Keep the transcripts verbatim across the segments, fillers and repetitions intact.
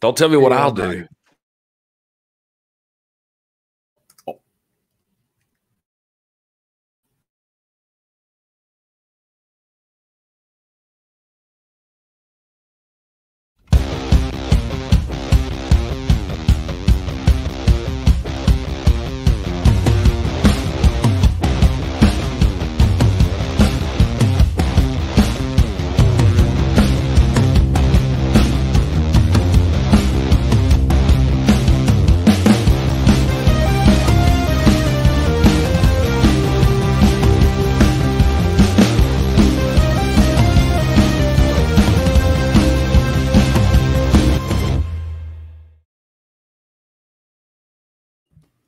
Don't tell me what yeah, I'll do. Oh.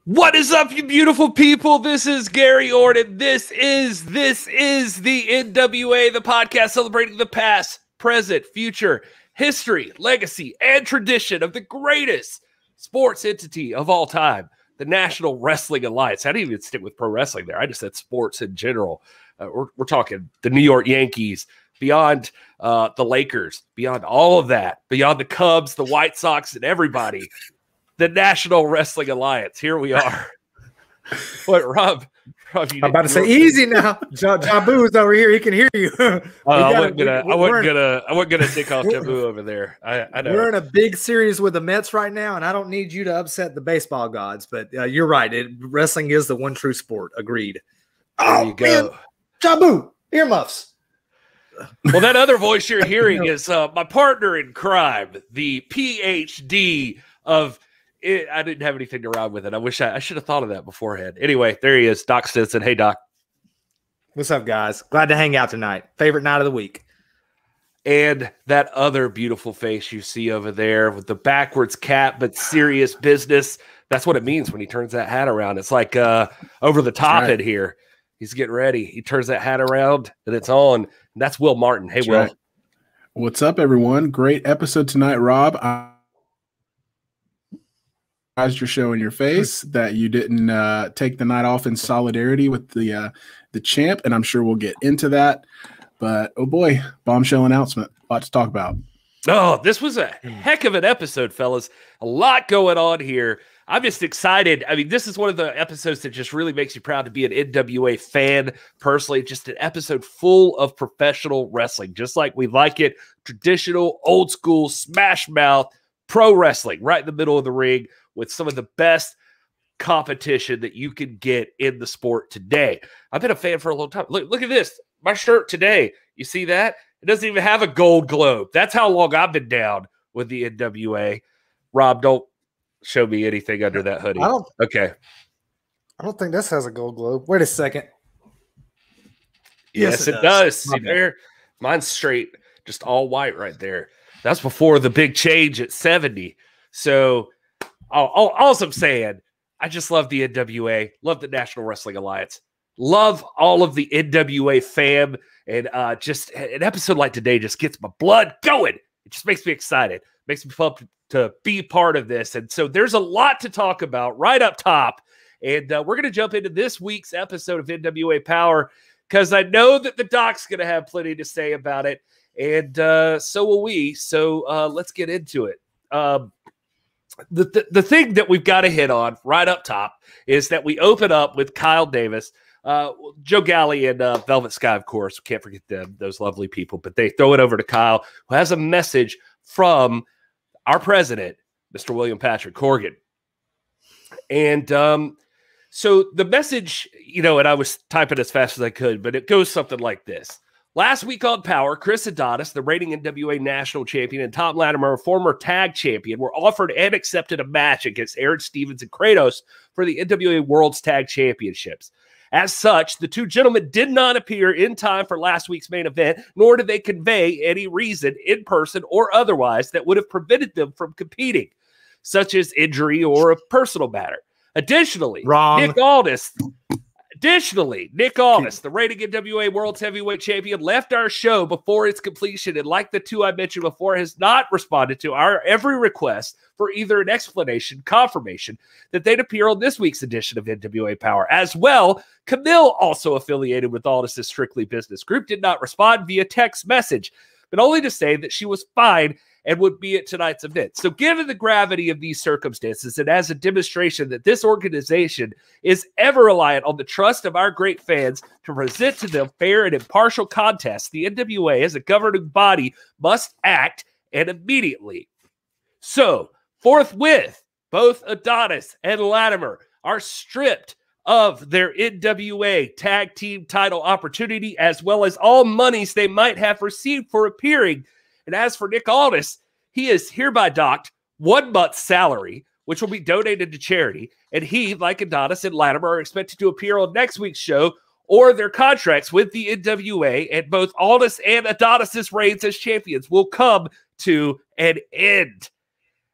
What is up, you beautiful people? This is Gary Orton. This is, this is the N W A, the podcast celebrating the past, present, future, history, legacy, and tradition of the greatest sports entity of all time, the National Wrestling Alliance. I didn't even stick with pro wrestling there. I just said sports in general. Uh, we're, we're talking the New York Yankees, beyond uh, the Lakers, beyond all of that, beyond the Cubs, the White Sox, and everybody. The National Wrestling Alliance. Here we are. What, Rob? Rob you I'm about to say, easy now. Jabu is over here. He can hear you. uh, I wasn't gonna. I wasn't gonna. I wasn't gonna take off Jabu over there. I, I know. We're in a big series with the Mets right now, and I don't need you to upset the baseball gods. But uh, you're right. It, wrestling is the one true sport. Agreed. There you oh, go, Jabu. Earmuffs. Well, that other voice you're hearing no. is uh, my partner in crime, the PhD of. It, I didn't have anything to rhyme with it. I wish I, I should have thought of that beforehand. Anyway, there he is, Doc Stinson. Hey, Doc. What's up, guys? Glad to hang out tonight. Favorite night of the week. And that other beautiful face you see over there with the backwards cap, but serious business. That's what it means when he turns that hat around. It's like uh, over the top right. in here. He's getting ready. He turns that hat around, and it's on. And that's Will Martin. Hey, that's Will. Right. What's up, everyone? Great episode tonight, Rob. I your show in your face that you didn't uh, take the night off in solidarity with the uh, the champ, and I'm sure we'll get into that. But oh boy, bombshell announcement! A lot to talk about. Oh, this was a heck of an episode, fellas. A lot going on here. I'm just excited. I mean, this is one of the episodes that just really makes you proud to be an N W A fan personally. Just an episode full of professional wrestling, just like we like it, traditional, old school, smash mouth pro wrestling, right in the middle of the ring, with some of the best competition that you can get in the sport today. I've been a fan for a long time. Look, look at this. My shirt today. You see that? It doesn't even have a gold globe. That's how long I've been down with the N W A. Rob, don't show me anything under that hoodie. I don't, okay. I don't think this has a gold globe. Wait a second. Yes, yes it, it does. does. See there? Mine's straight, just all white right there. That's before the big change at seventy. So... Oh, all, all I'm saying, I just love the N W A, love the National Wrestling Alliance, love all of the N W A fam, and uh, just an episode like today just gets my blood going. It just makes me excited, makes me pumped to be part of this, and so there's a lot to talk about right up top, and uh, we're going to jump into this week's episode of N W A Power, because I know that the Doc's going to have plenty to say about it, and uh, so will we, so uh, let's get into it. Um, The, the, the thing that we've got to hit on right up top is that we open up with Kyle Davis, uh, Joe Galli, and uh, Velvet Sky, of course. We can't forget them, those lovely people. But they throw it over to Kyle, who has a message from our president, Mister William Patrick Corgan. And um, so the message, you know, and I was typing as fast as I could, but it goes something like this. Last week on Power, Chris Adonis, the reigning N W A national champion, and Tom Latimer, a former tag champion, were offered and accepted a match against Aron Stevens and Kratos for the N W A World Tag Team Championships. As such, the two gentlemen did not appear in time for last week's main event, nor did they convey any reason, in person or otherwise, that would have prevented them from competing, such as injury or a personal matter. Additionally, Wrong. Nick Aldis... Additionally, Nick Aldis, the reigning N W A World Heavyweight Champion, left our show before its completion and, like the two I mentioned before, has not responded to our every request for either an explanation, confirmation, that they'd appear on this week's edition of N W A Power. As well, Kamille, also affiliated with Aldis' Strictly Business Group, did not respond via text message, but only to say that she was fine and would be at tonight's event. So given the gravity of these circumstances, and as a demonstration that this organization is ever reliant on the trust of our great fans to present to them fair and impartial contests, the N W A as a governing body must act, and immediately. So forthwith, both Adonis and Latimer are stripped of their N W A tag team title opportunity, as well as all monies they might have received for appearing. And as for Nick Aldis, he is hereby docked one month's salary, which will be donated to charity. And he, like Adonis and Latimer, are expected to appear on next week's show or their contracts with the N W A, and both Aldis and Adonis' reigns as champions will come to an end.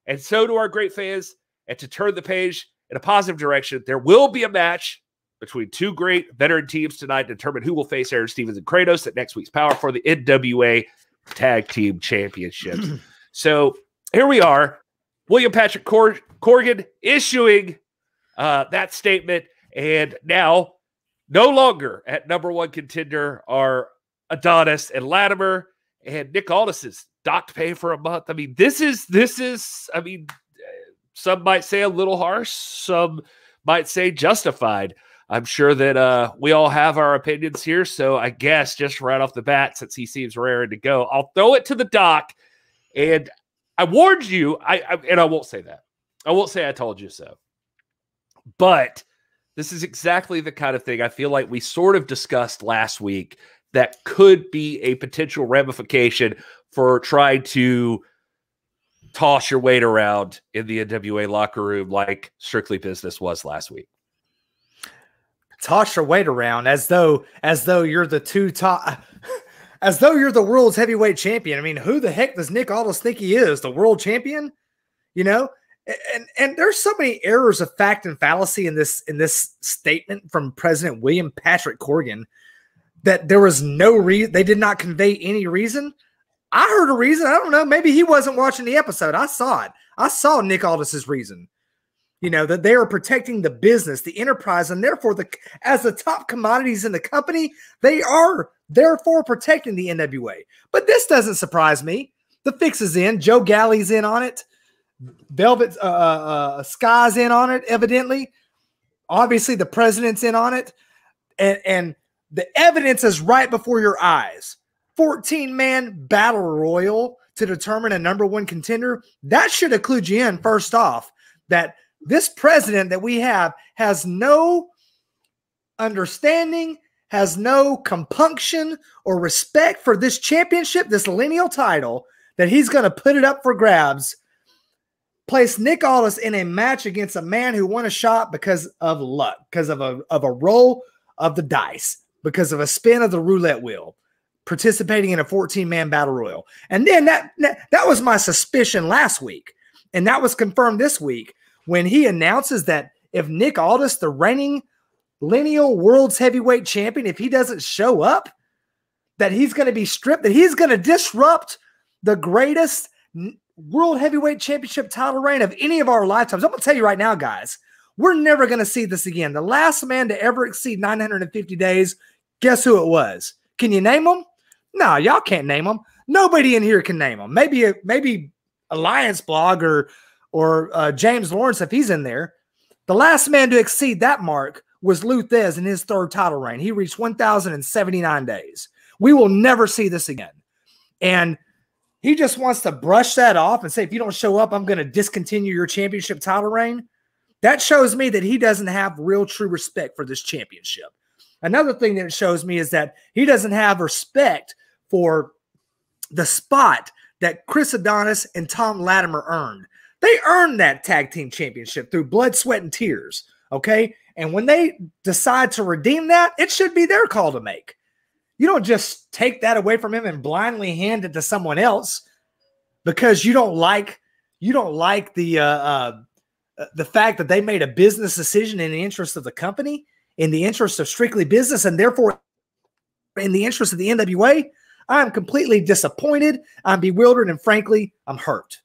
And so to our great fans, and to turn the page in a positive direction, there will be a match between two great veteran teams tonight to determine who will face Aron Stevens and Kratos at next week's Power for the N W A Tag Team Championships. So here we are, William Patrick Cor Corgan issuing uh, that statement, and now no longer at number one contender are Adonis and Latimer, and Nick Aldis is docked pay for a month. I mean, this is, this is, I mean, some might say a little harsh, some might say justified. I'm sure that uh, we all have our opinions here. So I guess just right off the bat, since he seems raring to go, I'll throw it to the doc. And I warned you, I, I and I won't say that. I won't say I told you so. But this is exactly the kind of thing I feel like we sort of discussed last week that could be a potential ramification for trying to toss your weight around in the N W A locker room like Strictly Business was last week. Toss your weight around as though as though you're the two top as though you're the world's heavyweight champion. I mean, who the heck does Nick Aldis think he is? The world champion? You know? And and there's so many errors of fact and fallacy in this in this statement from President William Patrick Corgan that there was no reason. They did not convey any reason. I heard a reason. I don't know. Maybe he wasn't watching the episode. I saw it. I saw Nick Aldis's reason. You know, that they are protecting the business, the enterprise, and therefore the as the top commodities in the company, they are therefore protecting the N W A. But this doesn't surprise me. The fix is in. Joe Galli's in on it. Velvet uh, uh, Sky's in on it, evidently. Obviously, the president's in on it. And, and the evidence is right before your eyes. fourteen man battle royal to determine a number one contender. That should have clued you in, first off, that this president that we have has no understanding, has no compunction or respect for this championship, this lineal title, that he's going to put it up for grabs. Place Nick Aldis in a match against a man who won a shot because of luck, because of a, of a roll of the dice, because of a spin of the roulette wheel, participating in a fourteen man battle royal. And then that, that, that was my suspicion last week. And that was confirmed this week when he announces that if Nick Aldis, the reigning lineal world's heavyweight champion, if he doesn't show up, that he's going to be stripped, that he's going to disrupt the greatest World Heavyweight Championship title reign of any of our lifetimes. I'm going to tell you right now, guys, we're never going to see this again. The last man to ever exceed nine hundred fifty days, guess who it was? Can you name him? No, y'all can't name him. Nobody in here can name him. Maybe a, maybe Alliance Blog or, or uh, James Lawrence, if he's in there. The last man to exceed that mark was Lou Thesz in his third title reign. He reached one thousand seventy-nine days. We will never see this again. And he just wants to brush that off and say, if you don't show up, I'm going to discontinue your championship title reign. That shows me that he doesn't have real true respect for this championship. Another thing that it shows me is that he doesn't have respect for the spot that Chris Adonis and Tom Latimer earned. They earned that tag team championship through blood, sweat, and tears. Okay. And when they decide to redeem that, it should be their call to make. You don't just take that away from him and blindly hand it to someone else because you don't like you don't like the uh, uh, the fact that they made a business decision in the interest of the company, in the interest of Strictly Business, and therefore in the interest of the N W A. I'm completely disappointed. I'm bewildered, and frankly, I'm hurt.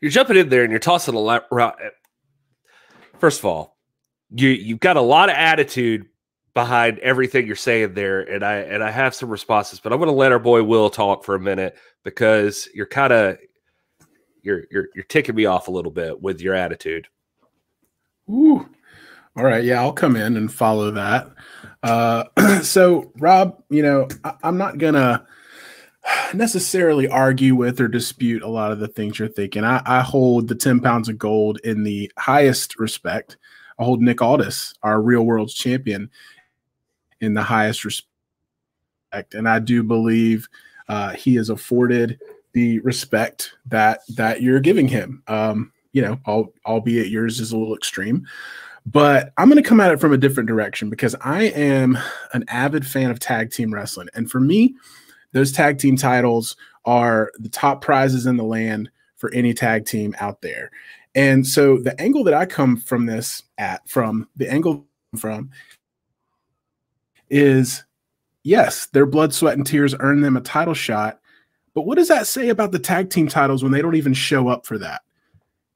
You're jumping in there and you're tossing a lot. First of all, you you've got a lot of attitude behind everything you're saying there, and I and I have some responses, but I'm going to let our boy Will talk for a minute because you're kind of you're you're you're ticking me off a little bit with your attitude. Ooh, all right, yeah, I'll come in and follow that. Uh, so, Rob, you know, I, I'm not gonna necessarily argue with or dispute a lot of the things you're thinking. I, I hold the ten pounds of gold in the highest respect. I hold Nick Aldis, our real world's champion, in the highest respect, and I do believe uh, he is afforded the respect that that you're giving him. Um, you know, al albeit yours is a little extreme, but I'm going to come at it from a different direction because I am an avid fan of tag team wrestling, and for me, those tag team titles are the top prizes in the land for any tag team out there. And so the angle that I come from this at from the angle from is, yes, their blood, sweat, and tears earn them a title shot. But what does that say about the tag team titles when they don't even show up for that?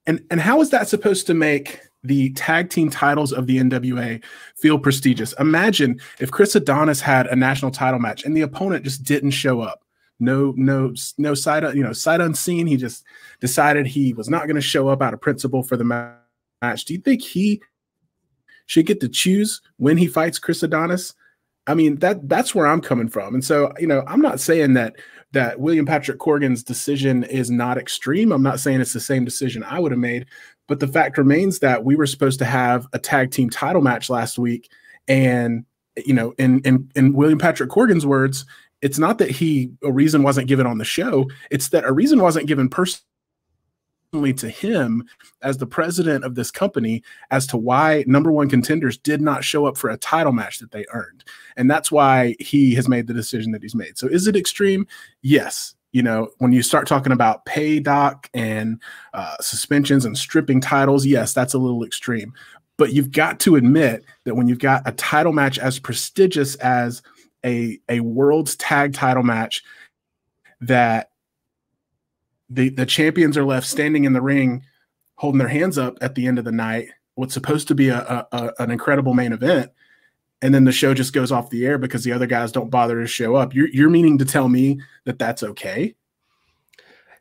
And, and how is that supposed to make the tag team titles of the N W A feel prestigious? Imagine if Chris Adonis had a national title match and the opponent just didn't show up. No, no, no sight, you know, sight unseen. He just decided he was not going to show up out of principle for the match. Do you think he should get to choose when he fights Chris Adonis? I mean, that that's where I'm coming from. And so, you know, I'm not saying that that William Patrick Corgan's decision is not extreme. I'm not saying it's the same decision I would have made, but the fact remains that we were supposed to have a tag team title match last week. And, you know, in in, in William Patrick Corgan's words, it's not that he a reason wasn't given on the show. It's that a reason wasn't given personally to him as the president of this company as to why number one contenders did not show up for a title match that they earned. And that's why he has made the decision that he's made. So is it extreme? Yes. You know, when you start talking about pay doc and uh, suspensions and stripping titles, yes, that's a little extreme. But you've got to admit that when you've got a title match as prestigious as A, a world's tag title match that the, the champions are left standing in the ring holding their hands up at the end of the night, what's supposed to be a, a, a, an incredible main event, and then the show just goes off the air because the other guys don't bother to show up. You're, you're meaning to tell me that that's okay?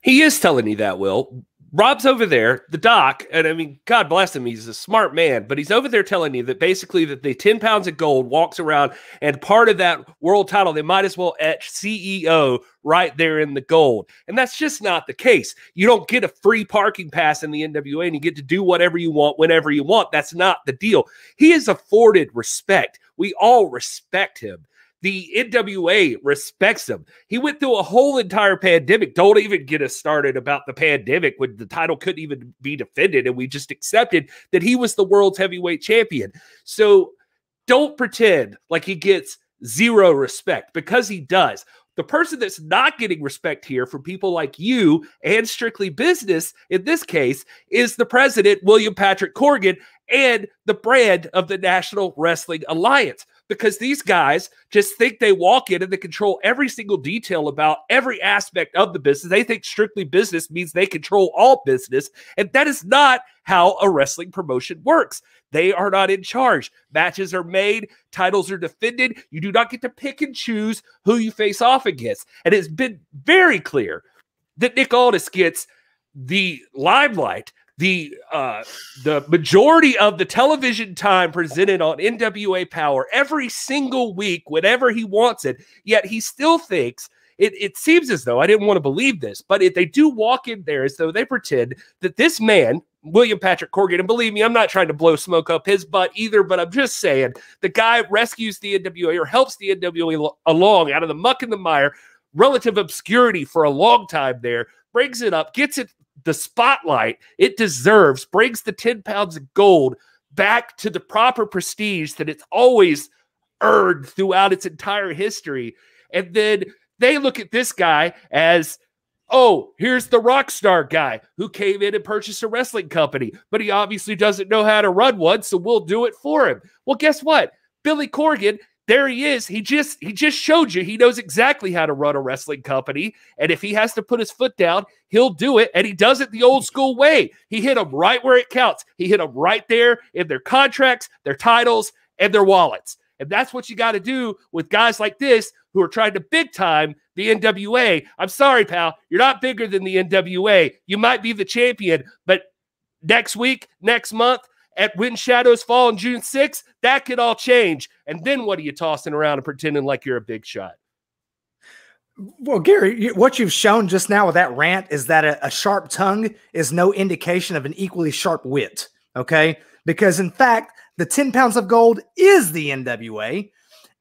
He is telling you that, Will. Rob's over there, the doc, and I mean, God bless him, he's a smart man, but he's over there telling you that basically that the ten pounds of gold walks around, and part of that world title, they might as well etch C E O right there in the gold. And that's just not the case. You don't get a free parking pass in the N W A, and you get to do whatever you want, whenever you want. That's not the deal. He is afforded respect. We all respect him. The N W A respects him. He went through a whole entire pandemic. Don't even get us started about the pandemic when the title couldn't even be defended, and we just accepted that he was the world's heavyweight champion. So don't pretend like he gets zero respect, because he does. The person that's not getting respect here from people like you and Strictly Business, in this case, is the president, William Patrick Corgan, and the brand of the National Wrestling Alliance. Because these guys just think they walk in and they control every single detail about every aspect of the business. They think Strictly Business means they control all business. And that is not how a wrestling promotion works. They are not in charge. Matches are made. Titles are defended. You do not get to pick and choose who you face off against. And it's been very clear that Nick Aldis gets the limelight, The uh, the majority of the television time presented on N W A Power every single week, whenever he wants it, yet he still thinks, it, it seems as though, I didn't want to believe this, but if they do walk in there as though they pretend that this man, William Patrick Corgan, and believe me, I'm not trying to blow smoke up his butt either, but I'm just saying, the guy rescues the N W A or helps the N W A along out of the muck and the mire, relative obscurity for a long time there, brings it up, gets it the spotlight it deserves, brings the ten pounds of gold back to the proper prestige that it's always earned throughout its entire history. And then they look at this guy as, oh, here's the rock star guy who came in and purchased a wrestling company, but he obviously doesn't know how to run one, so we'll do it for him. Well, guess what? Billy Corgan, there he is. He just he just showed you he knows exactly how to run a wrestling company, and if he has to put his foot down, he'll do it, and he does it the old school way. He hit them right where it counts. He hit them right there in their contracts, their titles, and their wallets, And that's what you got to do with guys like this who are trying to big time the N W A. I'm sorry, pal. You're not bigger than the N W A. You might be the champion, but next week, next month, at When Shadows Fall on June sixth, that could all change. And then what are you tossing around and pretending like you're a big shot? Well, Gary, what you've shown just now with that rant is that a, a sharp tongue is no indication of an equally sharp wit, okay? Because, in fact, the ten pounds of gold is the N W A,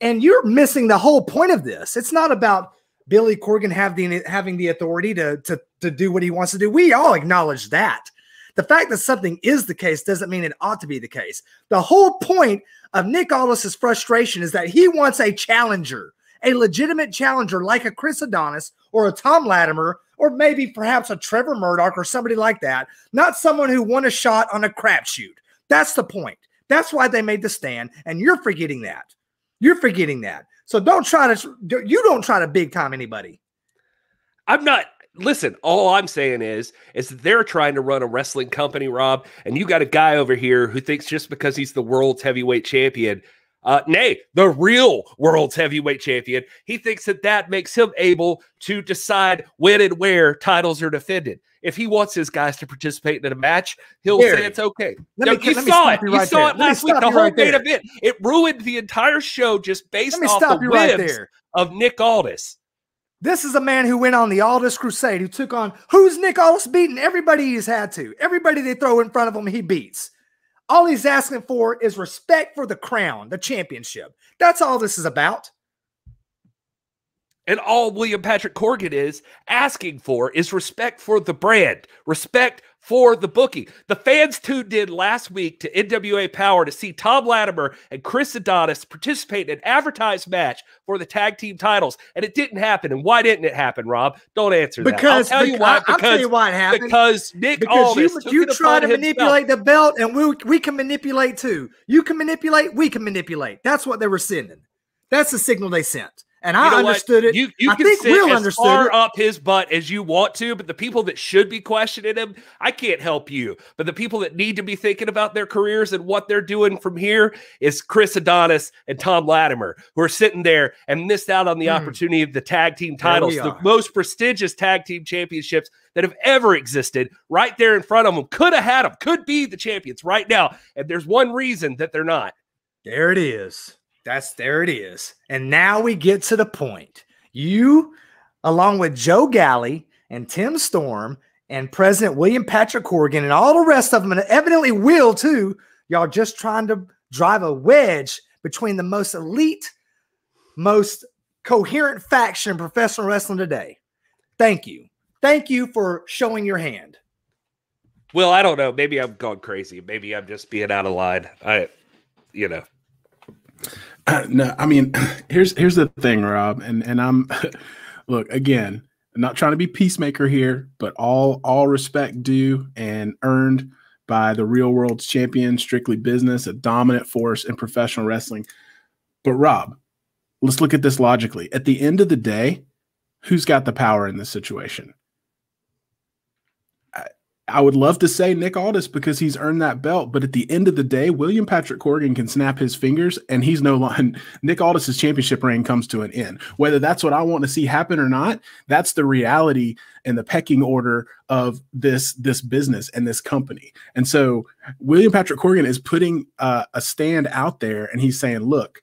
and you're missing the whole point of this. It's not about Billy Corgan have the, having the authority to, to, to do what he wants to do. We all acknowledge that. The fact that something is the case doesn't mean it ought to be the case. The whole point of Nick Aldis' frustration is that he wants a challenger, a legitimate challenger like a Chris Adonis or a Tom Latimer or maybe perhaps a Trevor Murdoch or somebody like that, not someone who won a shot on a crapshoot. That's the point. That's why they made the stand, and you're forgetting that. You're forgetting that. So don't try to – you don't try to big-time anybody. I'm not – Listen, all I'm saying is, is that they're trying to run a wrestling company, Rob, and you got a guy over here who thinks just because he's the world's heavyweight champion, uh, nay, the real world's heavyweight champion, he thinks that that makes him able to decide when and where titles are defended. If he wants his guys to participate in a match, he'll Gary, say it's okay. No, me, you saw it. You, right you saw there. it last week, the whole right main event. It ruined the entire show just based off the whims right there. of Nick Aldis. This is a man who went on the Aldis crusade, who took on, who's Nick Aldis beating? Everybody he's had to. Everybody they throw in front of him, he beats. All he's asking for is respect for the crown, the championship. That's all this is about. And all William Patrick Corgan is asking for is respect for the brand, respect for the bookie. The fans tuned in last week to N W A Power to see Tom Latimer and Chris Adonis participate in an advertised match for the tag team titles, and it didn't happen. And why didn't it happen, Rob? Don't answer that. Because, I'll tell you why. Because, I'll tell you why it happened. Because Nick because Aldis you, took you it try to himself. manipulate the belt, and we we can manipulate too. You can manipulate. We can manipulate. That's what they were sending. That's the signal they sent. And you I understood what? it. You, you I can think sit Will as far it. up his butt as you want to, but the people that should be questioning him, I can't help you. But the people that need to be thinking about their careers and what they're doing from here is Chris Adonis and Tom Latimer, who are sitting there and missed out on the mm. opportunity of the tag team titles, the most prestigious tag team championships that have ever existed, right there in front of them. Could have had them, could be the champions right now. And there's one reason that they're not. There it is. That's there it is. And now we get to the point. You, along with Joe Galli and Tim Storm and President William Patrick Corgan and all the rest of them, and evidently Will too, y'all just trying to drive a wedge between the most elite, most coherent faction in professional wrestling today. Thank you. Thank you for showing your hand. Well, I don't know. Maybe I'm going crazy. Maybe I'm just being out of line. I, you know. Uh, no, I mean, here's here's the thing, Rob, and and I'm look again, I'm not trying to be peacemaker here, but all all respect due and earned by the real world's champion, Strictly Business, a dominant force in professional wrestling. But Rob, let's look at this logically. At the end of the day, who's got the power in this situation? I would love to say Nick Aldis because he's earned that belt, but at the end of the day, William Patrick Corgan can snap his fingers and he's no longer Nick Aldis's championship reign comes to an end. Whether that's what I want to see happen or not, that's the reality and the pecking order of this this business and this company. And so William Patrick Corgan is putting uh, a stand out there, and he's saying, "Look,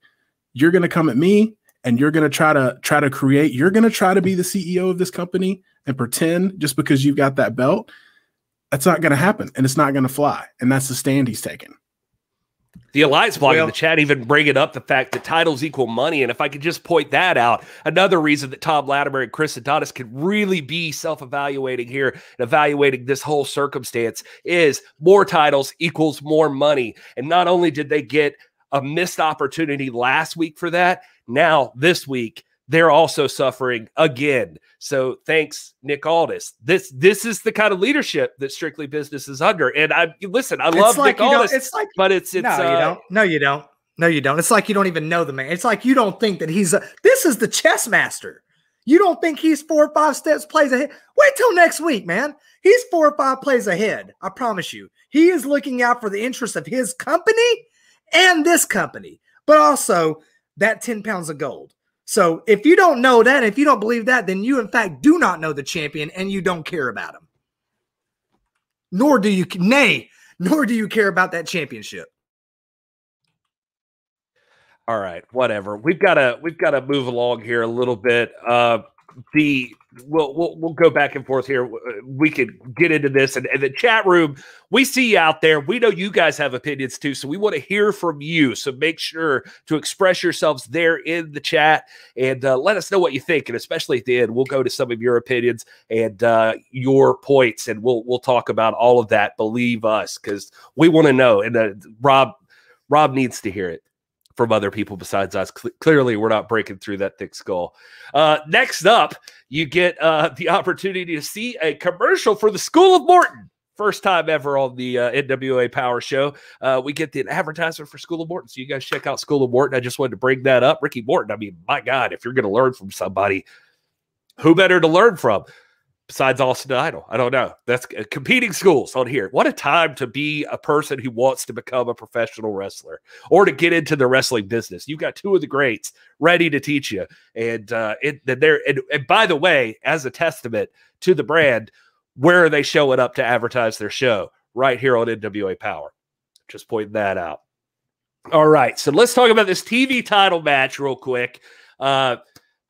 you're going to come at me, and you're going to try to try to create. You're going to try to be the C E O of this company and pretend just because you've got that belt." That's not going to happen, and it's not going to fly, and that's the stand he's taking. The Alliance blog well, in the chat even bringing up the fact that titles equal money, and if I could just point that out, another reason that Tom Latimer and Chris Adonis could really be self-evaluating here and evaluating this whole circumstance is more titles equals more money, and not only did they get a missed opportunity last week for that, now this week, they're also suffering again. So thanks, Nick Aldis. This this is the kind of leadership that Strictly Business is under. And I listen, I love Nick Aldis, it's like, but it's it's no, uh, you don't. No, you don't. No, you don't. It's like you don't even know the man. It's like you don't think that he's a. This is the chess master. You don't think he's four or five steps plays ahead. Wait till next week, man. He's four or five plays ahead. I promise you. He is looking out for the interests of his company and this company. but also that ten pounds of gold. So if you don't know that, if you don't believe that, then you, in fact, do not know the champion and you don't care about him. Nor do you, nay, nor do you care about that championship. All right, whatever. We've got to we've got to move along here a little bit. Uh, the we'll, we'll we'll go back and forth here. We could get into this, and, and the chat room. We see you out there. We know you guys have opinions too, so we want to hear from you. So make sure to express yourselves there in the chat, and uh, let us know what you think. And especially at the end, we'll go to some of your opinions and uh, your points, and we'll we'll talk about all of that. Believe us, because we want to know. And uh, Rob Rob needs to hear it from other people besides us. Cl clearly, we're not breaking through that thick skull. Uh, next up, you get uh, the opportunity to see a commercial for the School of Morton. First time ever on the uh, N W A Power Show. Uh, we get the advertisement for School of Morton. So you guys check out School of Morton. I just wanted to bring that up. Ricky Morton, I mean, my God, if you're going to learn from somebody, who better to learn from besides Austin Idol? I don't know. That's uh, competing schools on here. What a time to be a person who wants to become a professional wrestler or to get into the wrestling business. You've got two of the greats ready to teach you. And uh, it, they're, and, and by the way, as a testament to the brand, where are they showing up to advertise their show? Right here on N W A Power. Just pointing that out. All right. So let's talk about this T V title match real quick. Uh,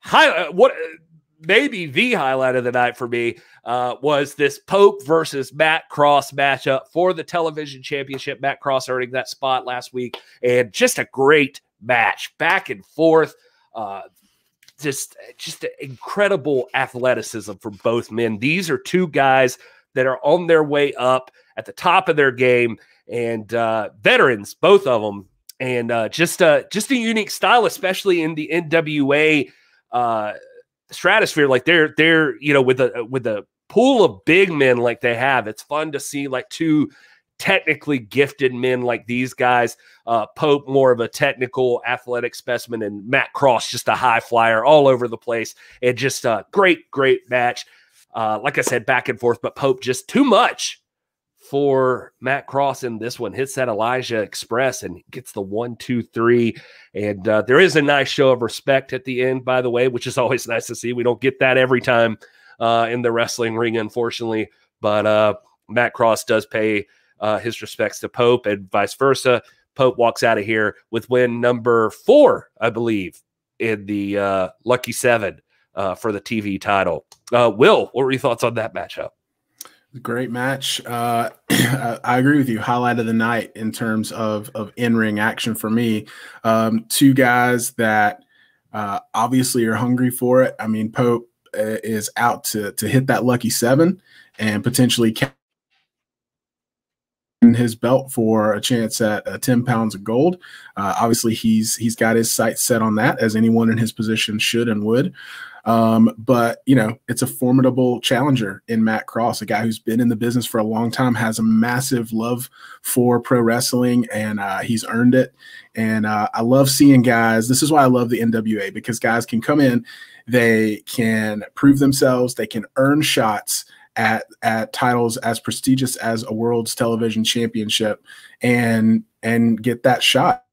hi, uh, what... Uh, Maybe the highlight of the night for me uh, was this Pope versus Matt Cross matchup for the television championship. Matt Cross earning that spot last week, and just a great match, back and forth. Uh, just, just incredible athleticism from both men. These are two guys that are on their way up at the top of their game, and uh, veterans, both of them, and uh, just, uh, just a unique style, especially in the N W A. Uh, stratosphere, like they're they're you know, with a with a pool of big men like they have, it's fun to see like two technically gifted men like these guys. uh Pope, more of a technical athletic specimen, and Matt Cross, just a high flyer all over the place, and just a great great match. Uh like I said, back and forth, but Pope just too much for Matt Cross in this one. Hits that Elijah Express and gets the one, two, three. And uh, there is a nice show of respect at the end, by the way, which is always nice to see. We don't get that every time uh, in the wrestling ring, unfortunately. But uh, Matt Cross does pay uh, his respects to Pope, and vice versa. Pope walks out of here with win number four, I believe, in the uh, Lucky Seven uh, for the T V title. Uh, Will, what were your thoughts on that matchup? Great match. Uh, I agree with you. Highlight of the night in terms of, of in-ring action for me. Um, two guys that uh, obviously are hungry for it. I mean, Pope uh, is out to, to hit that lucky seven and potentially catch in his belt for a chance at uh, ten pounds of gold. Uh, obviously, he's he's got his sights set on that, as anyone in his position should and would. Um, but, you know, it's a formidable challenger in Matt Cross, a guy who's been in the business for a long time, has a massive love for pro wrestling, and uh, he's earned it. And uh, I love seeing guys. This is why I love the N W A, because guys can come in, they can prove themselves, they can earn shots at, at titles as prestigious as a world's television championship, and, and get that shot.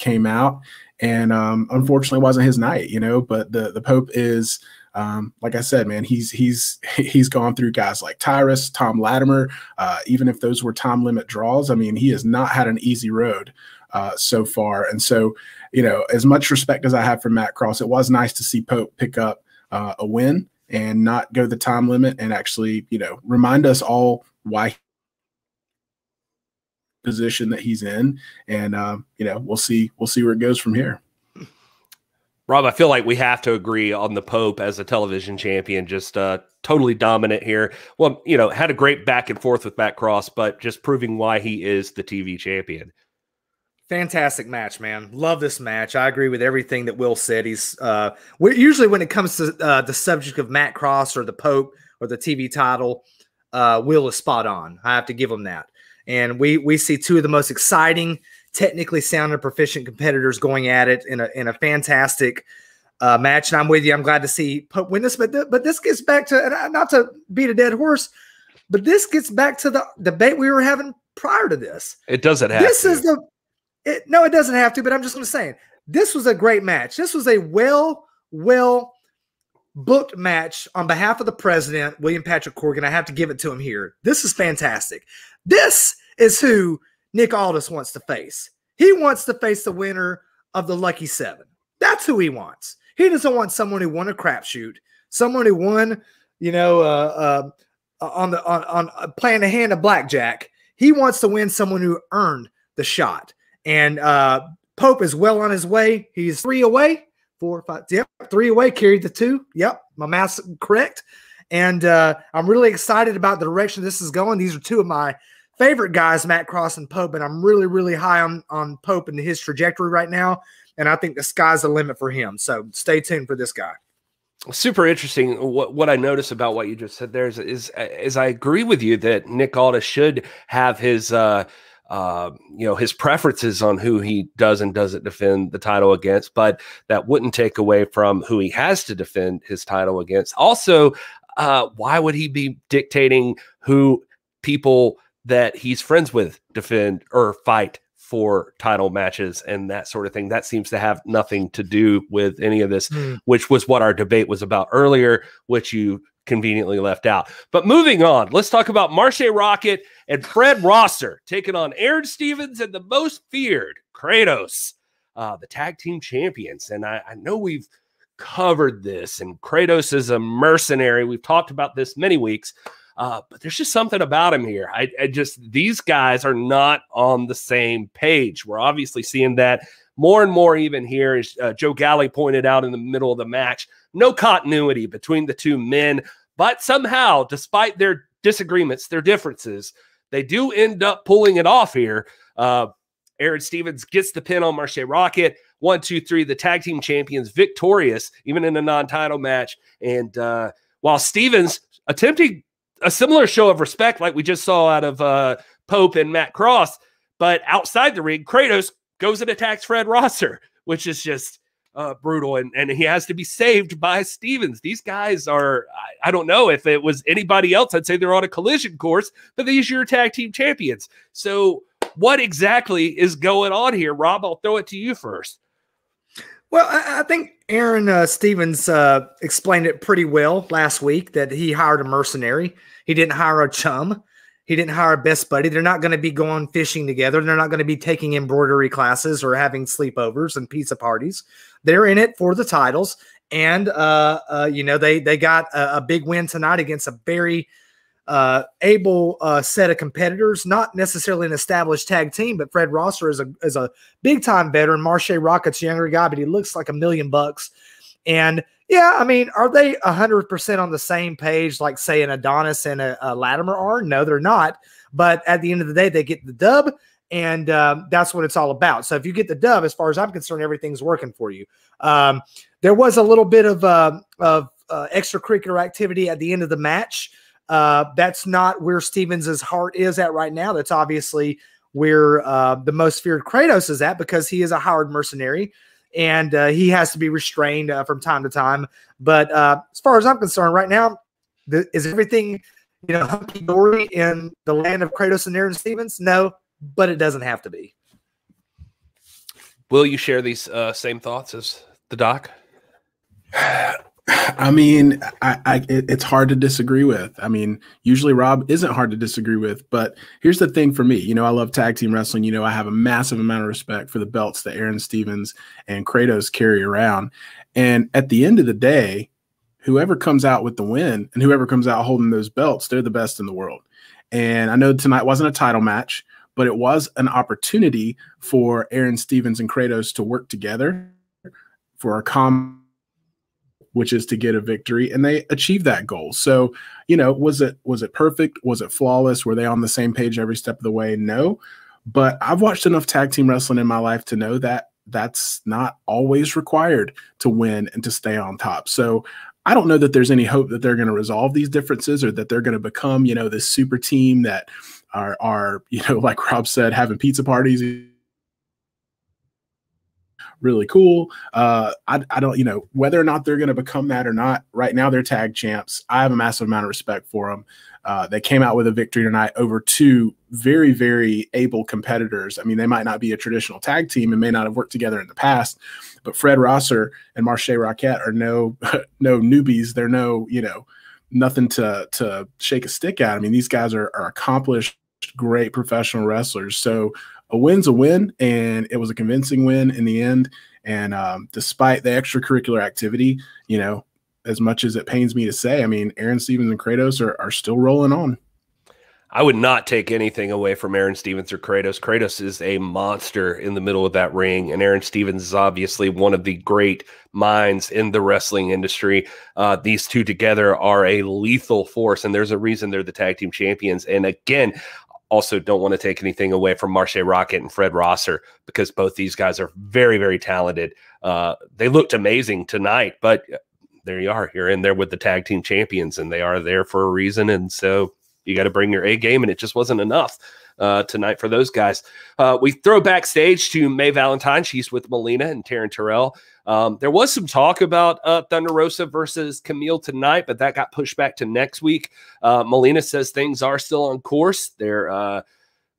Came out, and um, unfortunately wasn't his night, you know, but the, the Pope is, um, like I said, man, he's, he's, he's gone through guys like Tyrus, Tom Latimer, uh, even if those were time limit draws. I mean, he has not had an easy road uh, so far. And so, you know, as much respect as I have for Matt Cross, it was nice to see Pope pick up uh, a win and not go the time limit, and actually, you know, remind us all why he position that he's in. And uh, you know, we'll see we'll see where it goes from here. Rob, I feel like we have to agree on the Pope as a television champion. Just uh totally dominant here. Well, you know, had a great back and forth with Matt Cross, but just proving why he is the T V champion. Fantastic match, man. Love this match. I agree with everything that Will said. He's uh we're, usually when it comes to uh, the subject of Matt Cross or the Pope or the T V title, uh Will is spot on. I have to give him that. And we we see two of the most exciting, technically sound and proficient competitors going at it in a in a fantastic uh, match. And I'm with you. I'm glad to see Pope win this. But th but this gets back to, and not to beat a dead horse, but this gets back to the debate we were having prior to this. It doesn't have. This to. is the It, no, it doesn't have to, but I'm just going to say it. This was a great match. This was a well, well booked match on behalf of the president, William Patrick Corgan. I have to give it to him here. This is fantastic. This is who Nick Aldis wants to face. He wants to face the winner of the Lucky Seven. That's who he wants. He doesn't want someone who won a crapshoot, someone who won, you know, uh, uh, on the on on uh, playing a hand of blackjack. He wants to win someone who earned the shot. And uh, Pope is well on his way. He's three away, four, five, yep, three away, carried the two. Yep, my math's correct. And uh, I'm really excited about the direction this is going. These are two of my favorite guys, Matt Cross and Pope, and I'm really, really high on, on Pope and his trajectory right now. And I think the sky's the limit for him. So stay tuned for this guy. Super interesting. What what I notice about what you just said there is, is, is I agree with you that Nick Aldis should have his uh, – Uh, you know, his preferences on who he does and doesn't defend the title against, but that wouldn't take away from who he has to defend his title against. Also, uh, why would he be dictating who people that he's friends with defend or fight for title matches and that sort of thing? That seems to have nothing to do with any of this, mm. which was what our debate was about earlier, which you conveniently left out. But moving on, let's talk about Marshe Rockett and Fred Rosser taking on Aron Stevens and the most feared Kratos, uh, the tag team champions. And I, I know we've covered this, and Kratos is a mercenary. We've talked about this many weeks, uh, but there's just something about him here. I, I just, these guys are not on the same page. We're obviously seeing that more and more even here, as uh, Joe Galli pointed out in the middle of the match. No continuity between the two men, but somehow, despite their disagreements, their differences, they do end up pulling it off here. Uh, Aron Stevens gets the pin on Marshe Rockett. One, two, three, the tag team champions victorious, even in a non-title match. And uh, while Stevens attempting a similar show of respect like we just saw out of uh, Pope and Matt Cross, but outside the ring, Kratos goes and attacks Fred Rosser, which is just uh, brutal. And, and he has to be saved by Stevens. These guys are, I, I don't know if it was anybody else, I'd say they're on a collision course, but these are your tag team champions. So what exactly is going on here? Rob, I'll throw it to you first. Well, I, I think Aron uh, Stevens uh, explained it pretty well last week, that he hired a mercenary. He didn't hire a chum. He didn't hire a best buddy. They're not going to be going fishing together. They're not going to be taking embroidery classes or having sleepovers and pizza parties. They're in it for the titles. And, uh, uh, you know, they they got a, a big win tonight against a very uh, able uh, set of competitors, not necessarily an established tag team, but Fred Rosser is a, is a big-time veteran. Marshe Rockett's a younger guy, but he looks like a million bucks. And, yeah, I mean, are they one hundred percent on the same page like, say, an Adonis and a, a Latimer are? No, they're not. But at the end of the day, they get the dub, and um, that's what it's all about. So if you get the dub, as far as I'm concerned, everything's working for you. Um, there was a little bit of, uh, of uh, extracurricular activity at the end of the match. Uh, that's not where Stevens' heart is at right now. That's obviously where uh, the most feared Kratos is at, because he is a hired mercenary. And uh, he has to be restrained uh, from time to time. But uh, as far as I'm concerned right now, the, is everything, you know, hunky-dory in the land of Kratos and Aron Stevens? No, but it doesn't have to be. Will you share these uh, same thoughts as the doc? I mean, I, I, it's hard to disagree with. I mean, usually Rob isn't hard to disagree with, but here's the thing for me. You know, I love tag team wrestling. You know, I have a massive amount of respect for the belts that Aron Stevens and Kratos carry around. And at the end of the day, whoever comes out with the win and whoever comes out holding those belts, they're the best in the world. And I know tonight wasn't a title match, but it was an opportunity for Aron Stevens and Kratos to work together for a common, which is to get a victory, and they achieved that goal. So, you know, was it was it perfect? Was it flawless? Were they on the same page every step of the way? No, but I've watched enough tag team wrestling in my life to know that that's not always required to win and to stay on top. So I don't know that there's any hope that they're going to resolve these differences, or that they're going to become, you know, this super team that are, are, you know, like Rob said, having pizza parties really cool. Uh, I, I don't, you know, whether or not they're going to become that or not, right now they're tag champs. I have a massive amount of respect for them. Uh, they came out with a victory tonight over two very, very able competitors. I mean, they might not be a traditional tag team and may not have worked together in the past, but Fred Rosser and Marshe Rockett are no no newbies. They're no, you know, nothing to to shake a stick at. I mean, these guys are, are accomplished, great professional wrestlers. So a win's a win, and it was a convincing win in the end. And um, despite the extracurricular activity, you know, as much as it pains me to say, I mean, Aron Stevens and Kratos are, are still rolling on. I would not take anything away from Aron Stevens or Kratos. Kratos is a monster in the middle of that ring, and Aron Stevens is obviously one of the great minds in the wrestling industry. Uh, these two together are a lethal force, and there's a reason they're the tag team champions. And again, also don't want to take anything away from Marshe Rockett and Fred Rosser, because both these guys are very, very talented. Uh, they looked amazing tonight, but there you are. You're in there with the tag team champions, and they are there for a reason. And so you got to bring your A game, and it just wasn't enough uh, tonight for those guys. Uh, we throw backstage to Mae Valentine. She's with Melina and Taryn Terrell. Um, there was some talk about uh, Thunder Rosa versus Kamille tonight, but that got pushed back to next week. Uh, Melina says things are still on course. They're uh,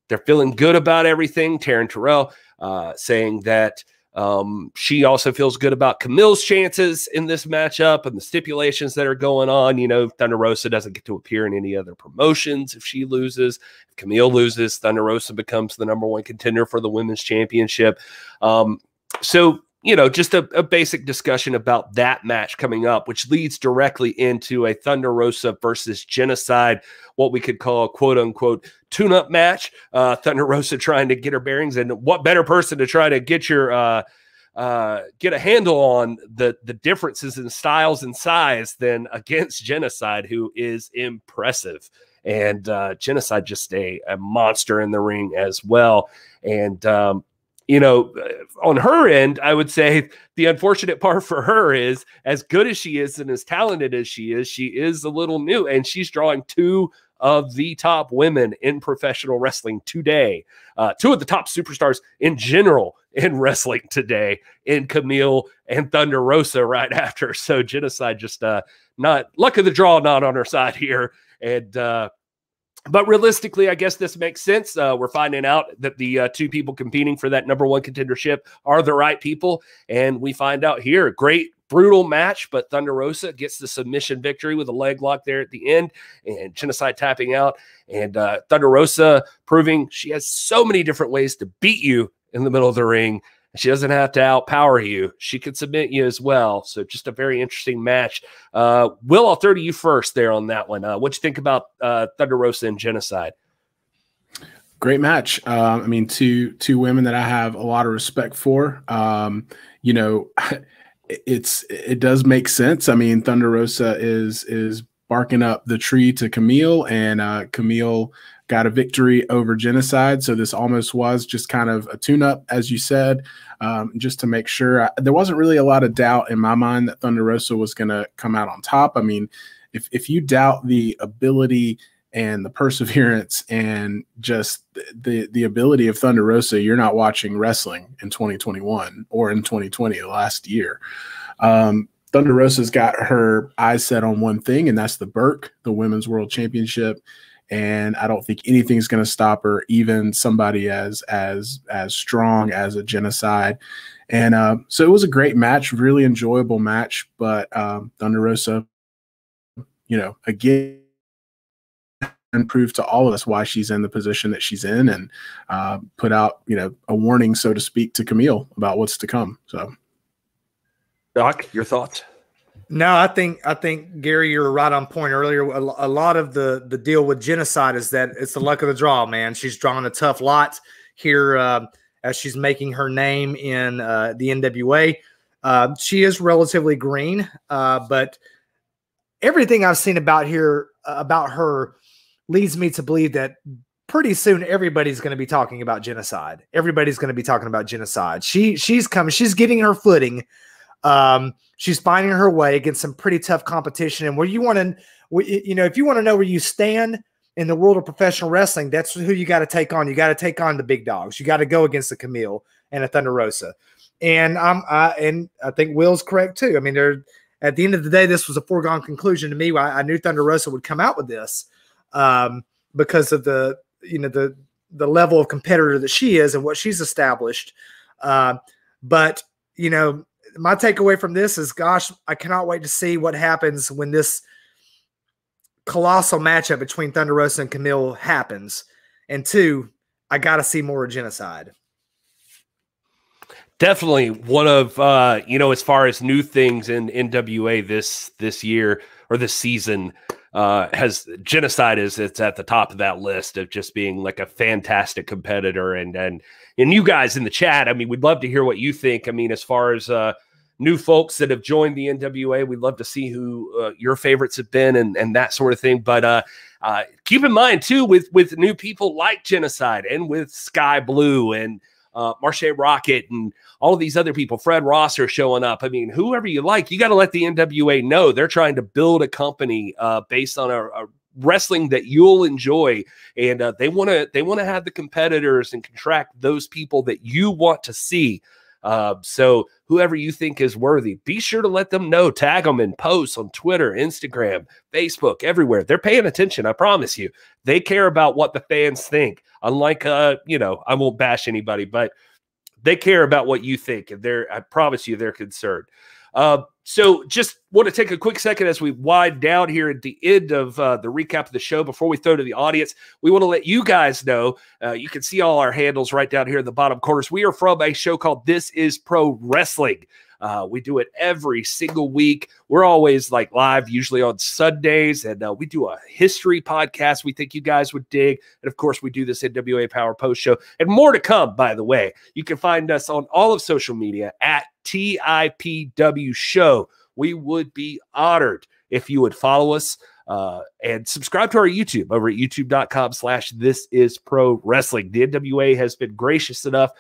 they're feeling good about everything. Taryn Terrell uh, saying that Um, she also feels good about Kamille's chances in this matchup and the stipulations that are going on. You know, Thunder Rosa doesn't get to appear in any other promotions if she loses. If Kamille loses, Thunder Rosa becomes the number one contender for the women's championship. Um, so, you know, just a, a basic discussion about that match coming up, which leads directly into a Thunder Rosa versus Genocide, what we could call a quote-unquote tune-up match. Uh, Thunder Rosa trying to get her bearings, and what better person to try to get your uh, uh, get a handle on the the differences in styles and size than against Genocide, who is impressive. And uh, Genocide just a, a monster in the ring as well. And um, you know, on her end, I would say the unfortunate part for her is, as good as she is and as talented as she is, she is a little new, and she's drawing two of the top women in professional wrestling today. Uh, two of the top superstars in general in wrestling today in Kamille and Thunder Rosa right after. So Genocide just uh, not luck of the draw, not on her side here. And, uh, But realistically, I guess this makes sense. Uh, we're finding out that the uh, two people competing for that number one contendership are the right people. And we find out here, great, brutal match, but Thunder Rosa gets the submission victory with a leg lock there at the end, and Genocide tapping out. And uh, Thunder Rosa proving she has so many different ways to beat you in the middle of the ring. She doesn't have to outpower you. She can submit you as well. So just a very interesting match. Uh, Will, I'll throw to you first there on that one. Uh, what do you think about uh, Thunder Rosa and Genocide? Great match. Um, I mean, two two women that I have a lot of respect for. Um, you know, it's it does make sense. I mean, Thunder Rosa is is barking up the tree to Kamille, and uh, Kamille got a victory over Genocide. So this almost was just kind of a tune-up, as you said, um, just to make sure. I, there wasn't really a lot of doubt in my mind that Thunder Rosa was going to come out on top. I mean, if, if you doubt the ability and the perseverance and just the, the ability of Thunder Rosa, you're not watching wrestling in twenty twenty-one or in twenty twenty, the last year. Um, Thunder Rosa's got her eyes set on one thing, and that's the B W R C, the Women's World Championship. And I don't think anything's going to stop her, even somebody as as as strong as a Genocide. And uh, so it was a great match, really enjoyable match. But um, Thunder Rosa, you know, again, proved to all of us why she's in the position that she's in, and uh, put out, you know, a warning, so to speak, to Kamille about what's to come. So, Doc, your thoughts? No, I think I think Gary, you were right on point earlier. A, a lot of the the deal with Genocide is that it's the luck of the draw, man. She's drawing a tough lot here uh, as she's making her name in uh, the N W A. Uh, she is relatively green, uh, but everything I've seen about here about her leads me to believe that pretty soon everybody's going to be talking about Genocide. Everybody's going to be talking about Genocide. She she's coming. She's getting her footing. Um, she's finding her way against some pretty tough competition. And where you want to, you know, if you want to know where you stand in the world of professional wrestling, that's who you got to take on. You got to take on the big dogs. You got to go against a Kamille and a Thunder Rosa. And I'm I and I think Will's correct too. I mean, there at the end of the day, this was a foregone conclusion to me. I, I knew Thunder Rosa would come out with this um, because of the you know the the level of competitor that she is and what she's established. Uh, but you know, my takeaway from this is, gosh, I cannot wait to see what happens when this colossal matchup between Thunder Rosa and Kamille happens. And two, I got to see more of Genocide. Definitely one of, uh, you know, as far as new things in N W A this this year or this season, uh, has Genocide is it's at the top of that list of just being like a fantastic competitor. And and and you guys in the chat, I mean, we'd love to hear what you think. I mean, as far as uh, new folks that have joined the N W A, we'd love to see who uh, your favorites have been and and that sort of thing. But uh, uh, keep in mind too, with with new people like Genocide and with Sky Blue and Uh, Marshe Rockett and all of these other people, Fred Rosser showing up. I mean, whoever you like, you got to let the N W A know they're trying to build a company uh, based on a, a wrestling that you'll enjoy, and uh, they want to they want to have the competitors and contract those people that you want to see. Uh, so whoever you think is worthy, be sure to let them know. Tag them in posts on Twitter, Instagram, Facebook, everywhere. They're paying attention. I promise you, they care about what the fans think. Unlike, uh, you know, I won't bash anybody, but they care about what you think. And they're, I promise you, they're concerned. Uh, so just want to take a quick second as we wind down here at the end of uh, the recap of the show. Before we throw to the audience, we want to let you guys know, uh, you can see all our handles right down here in the bottom corners. We are from a show called This Is Pro Wrestling. Uh, we do it every single week. We're always like live, usually on Sundays, and uh, we do a history podcast we think you guys would dig. And of course, we do this N W A Power Post show and more to come, by the way. You can find us on all of social media at T I P W Show. We would be honored if you would follow us uh, and subscribe to our YouTube over at youtube.com slash This Is Pro Wrestling. The N W A has been gracious enough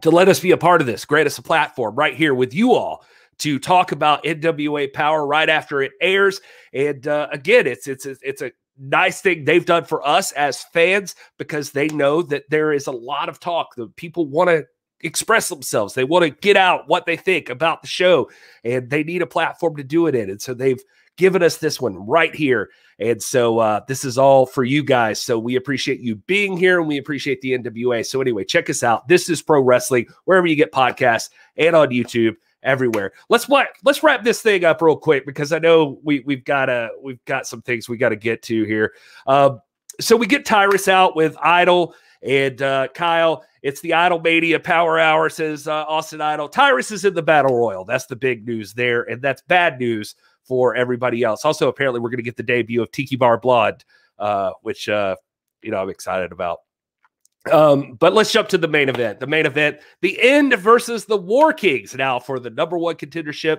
to let us be a part of this, grant us a platform right here with you all to talk about N W A Power right after it airs. And uh, again, it's it's it's a nice thing they've done for us as fans, because they know that there is a lot of talk. The people want to express themselves. They want to get out what they think about the show, and they need a platform to do it in. And so they've given us this one right here. And so uh, this is all for you guys. So we appreciate you being here, and we appreciate the N W A. So anyway, check us out. This Is Pro Wrestling, wherever you get podcasts, and on YouTube, everywhere. Let's what let's wrap this thing up real quick, because I know we we've got a we've got some things we got to get to here. Um, so we get Tyrus out with Idol and uh, Kyle. It's the Idol Mania Power Hour, says uh, Austin Idol. Tyrus is in the Battle Royal. That's the big news there, and that's bad news for everybody else. Also, apparently, we're going to get the debut of Tiki Bar Blonde, uh, which, uh, you know, I'm excited about. Um, but let's jump to the main event. The main event, The End versus the War Kings, now for the number one contendership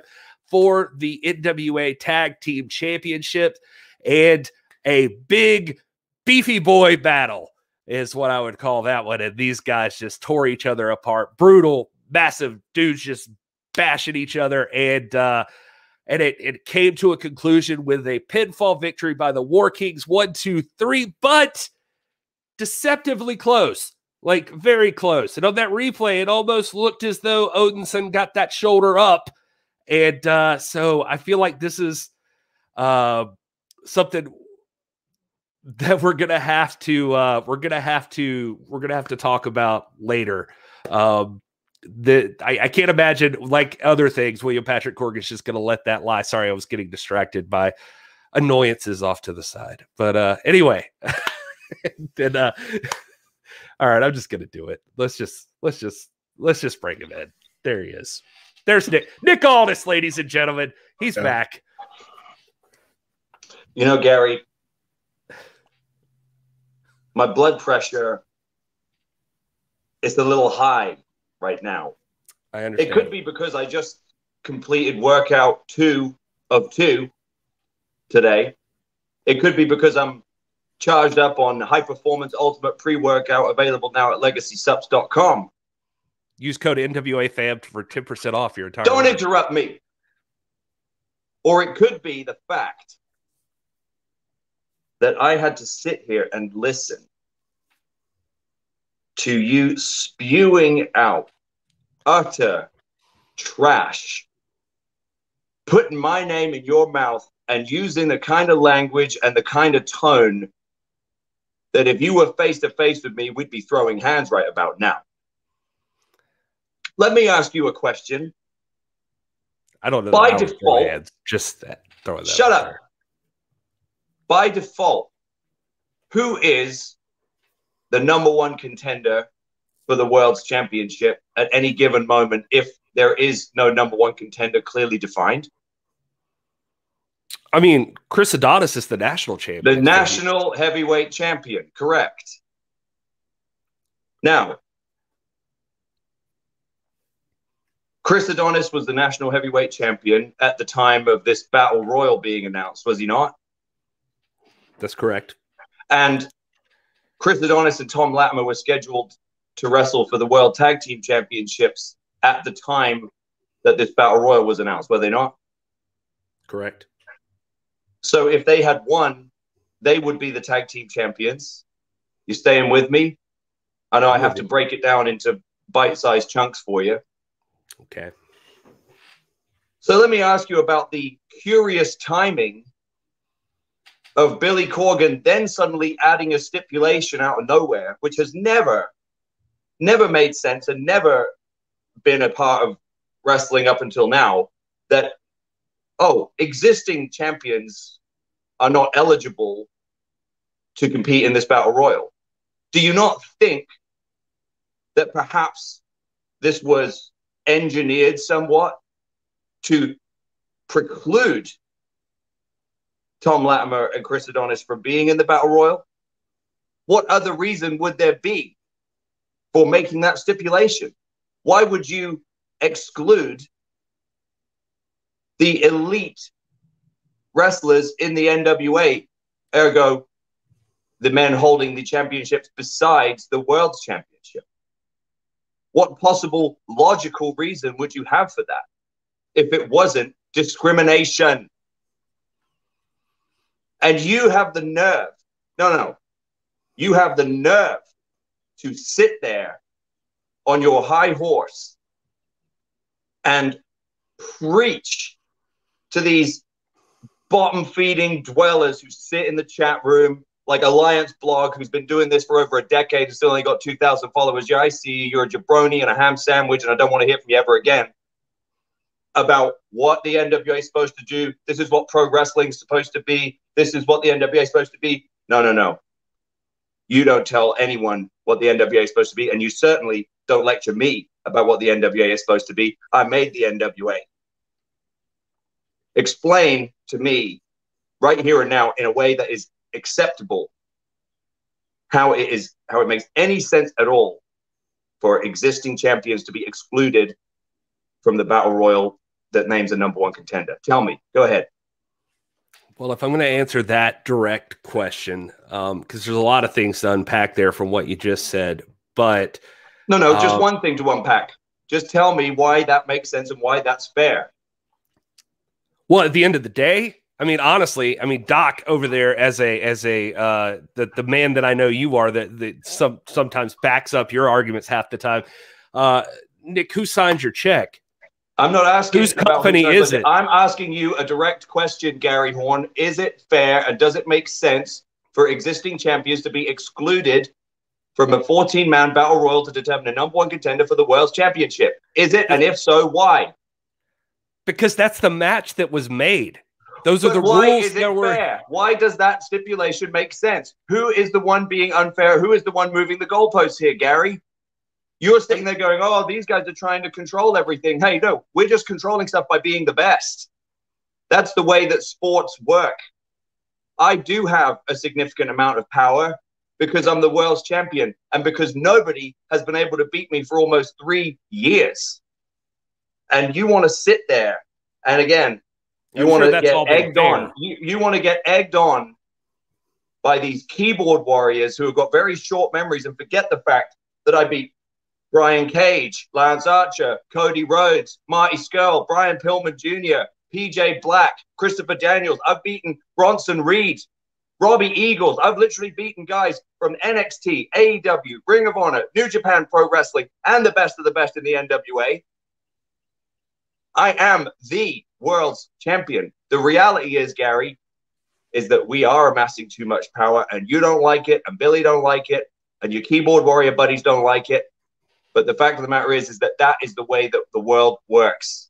for the N W A Tag Team Championship. And a big, beefy boy battle is what I would call that one. And these guys just tore each other apart. Brutal, massive dudes just bashing each other. And, uh, And it, it came to a conclusion with a pinfall victory by the War Kings, one, two, three, but deceptively close, like very close. And on that replay, it almost looked as though Odinson got that shoulder up. And uh, so I feel like this is uh, something that we're gonna have to uh, we're gonna have to we're gonna have to talk about later. Um, The I, I can't imagine, like other things, William Patrick Corgan is just going to let that lie. Sorry, I was getting distracted by annoyances off to the side. But uh, anyway, then uh, all right, I'm just going to do it. Let's just let's just let's just bring him in. There he is. There's Nick Nick Aldis, ladies and gentlemen. He's okay. Back. You know, Gary, my blood pressure is a little high right now. I understand. It could be because I just completed workout two of two today. It could be because I'm charged up on High Performance Ultimate Pre-Workout, available now at legacy subs dot com. Use code N W A F A M for ten percent off your entire Don't life. Interrupt me. Or it could be the fact that I had to sit here and listen to you spewing out utter trash, putting my name in your mouth and using the kind of language and the kind of tone that if you were face to face with me, we'd be throwing hands right about now. Let me ask you a question. I don't know. By default, ads, just that. Throw that shut up. There. By default, who is the number one contender for the world's championship at any given moment, if there is no number one contender clearly defined? I mean, Chris Adonis is the national champion. The national heavyweight champion, correct. Now, Chris Adonis was the national heavyweight champion at the time of this battle royal being announced, was he not? That's correct. And Chris Adonis and Tom Latimer were scheduled to wrestle for the World Tag Team Championships at the time that this battle royal was announced, were they not? Correct. So if they had won, they would be the tag team champions. You staying with me? I know I have to break it down into bite-sized chunks for you. Okay. So let me ask you about the curious timing of Billy Corgan then suddenly adding a stipulation out of nowhere, which has never, never made sense and never been a part of wrestling up until now, that, oh, existing champions are not eligible to compete in this battle royal. Do you not think that perhaps this was engineered somewhat to preclude Tom Latimer and Chris Adonis from being in the battle royal? What other reason would there be for making that stipulation? Why would you exclude the elite wrestlers in the N W A, ergo the men holding the championships besides the world's championship? What possible logical reason would you have for that if it wasn't discrimination? And you have the nerve, no, no, you have the nerve to sit there on your high horse and preach to these bottom-feeding dwellers who sit in the chat room, like Alliance Blog, who's been doing this for over a decade and still only got two thousand followers. Yeah, I see you. You're a jabroni and a ham sandwich, and I don't want to hear from you ever again about what the N W A is supposed to do. This is what pro wrestling is supposed to be. This is what the N W A is supposed to be. No, no, no. You don't tell anyone what the N W A is supposed to be, and you certainly don't lecture me about what the N W A is supposed to be. I made the N W A. Explain to me right here and now in a way that is acceptable how it is, how it makes any sense at all for existing champions to be excluded from the battle royal that names a number one contender. Tell me, go ahead. Well, if I'm going to answer that direct question, um, because there's a lot of things to unpack there from what you just said, but no, no, just um, one thing to unpack. Just tell me why that makes sense and why that's fair. Well, at the end of the day, I mean, honestly, I mean, Doc over there as a as a uh, the the man that I know you are that that some sometimes backs up your arguments half the time. Uh, Nick, who signs your check? I'm not asking whose company is it. I'm asking you a direct question, Gary Horne. Is it fair and does it make sense for existing champions to be excluded from a fourteen man battle royal to determine a number one contender for the world's championship? Is it? And if so, why? Because that's the match that was made. Those but are the why rules is it that were. Fair? Why does that stipulation make sense? Who is the one being unfair? Who is the one moving the goalposts here, Gary? You're sitting there going, oh, these guys are trying to control everything. Hey, no, we're just controlling stuff by being the best. That's the way that sports work. I do have a significant amount of power because I'm the world's champion and because nobody has been able to beat me for almost three years. And you want to sit there, and again, you want to get egged on. You, you want to get egged on by these keyboard warriors who have got very short memories and forget the fact that I beat Brian Cage, Lance Archer, Cody Rhodes, Marty Scurll, Brian Pillman Junior, P J Black, Christopher Daniels. I've beaten Bronson Reed, Robbie Eagles. I've literally beaten guys from N X T, A E W, Ring of Honor, New Japan Pro Wrestling, and the best of the best in the N W A. I am the world's champion. The reality is, Gary, is that we are amassing too much power, and you don't like it, and Billy don't like it, and your keyboard warrior buddies don't like it. But the fact of the matter is, is that that is the way that the world works.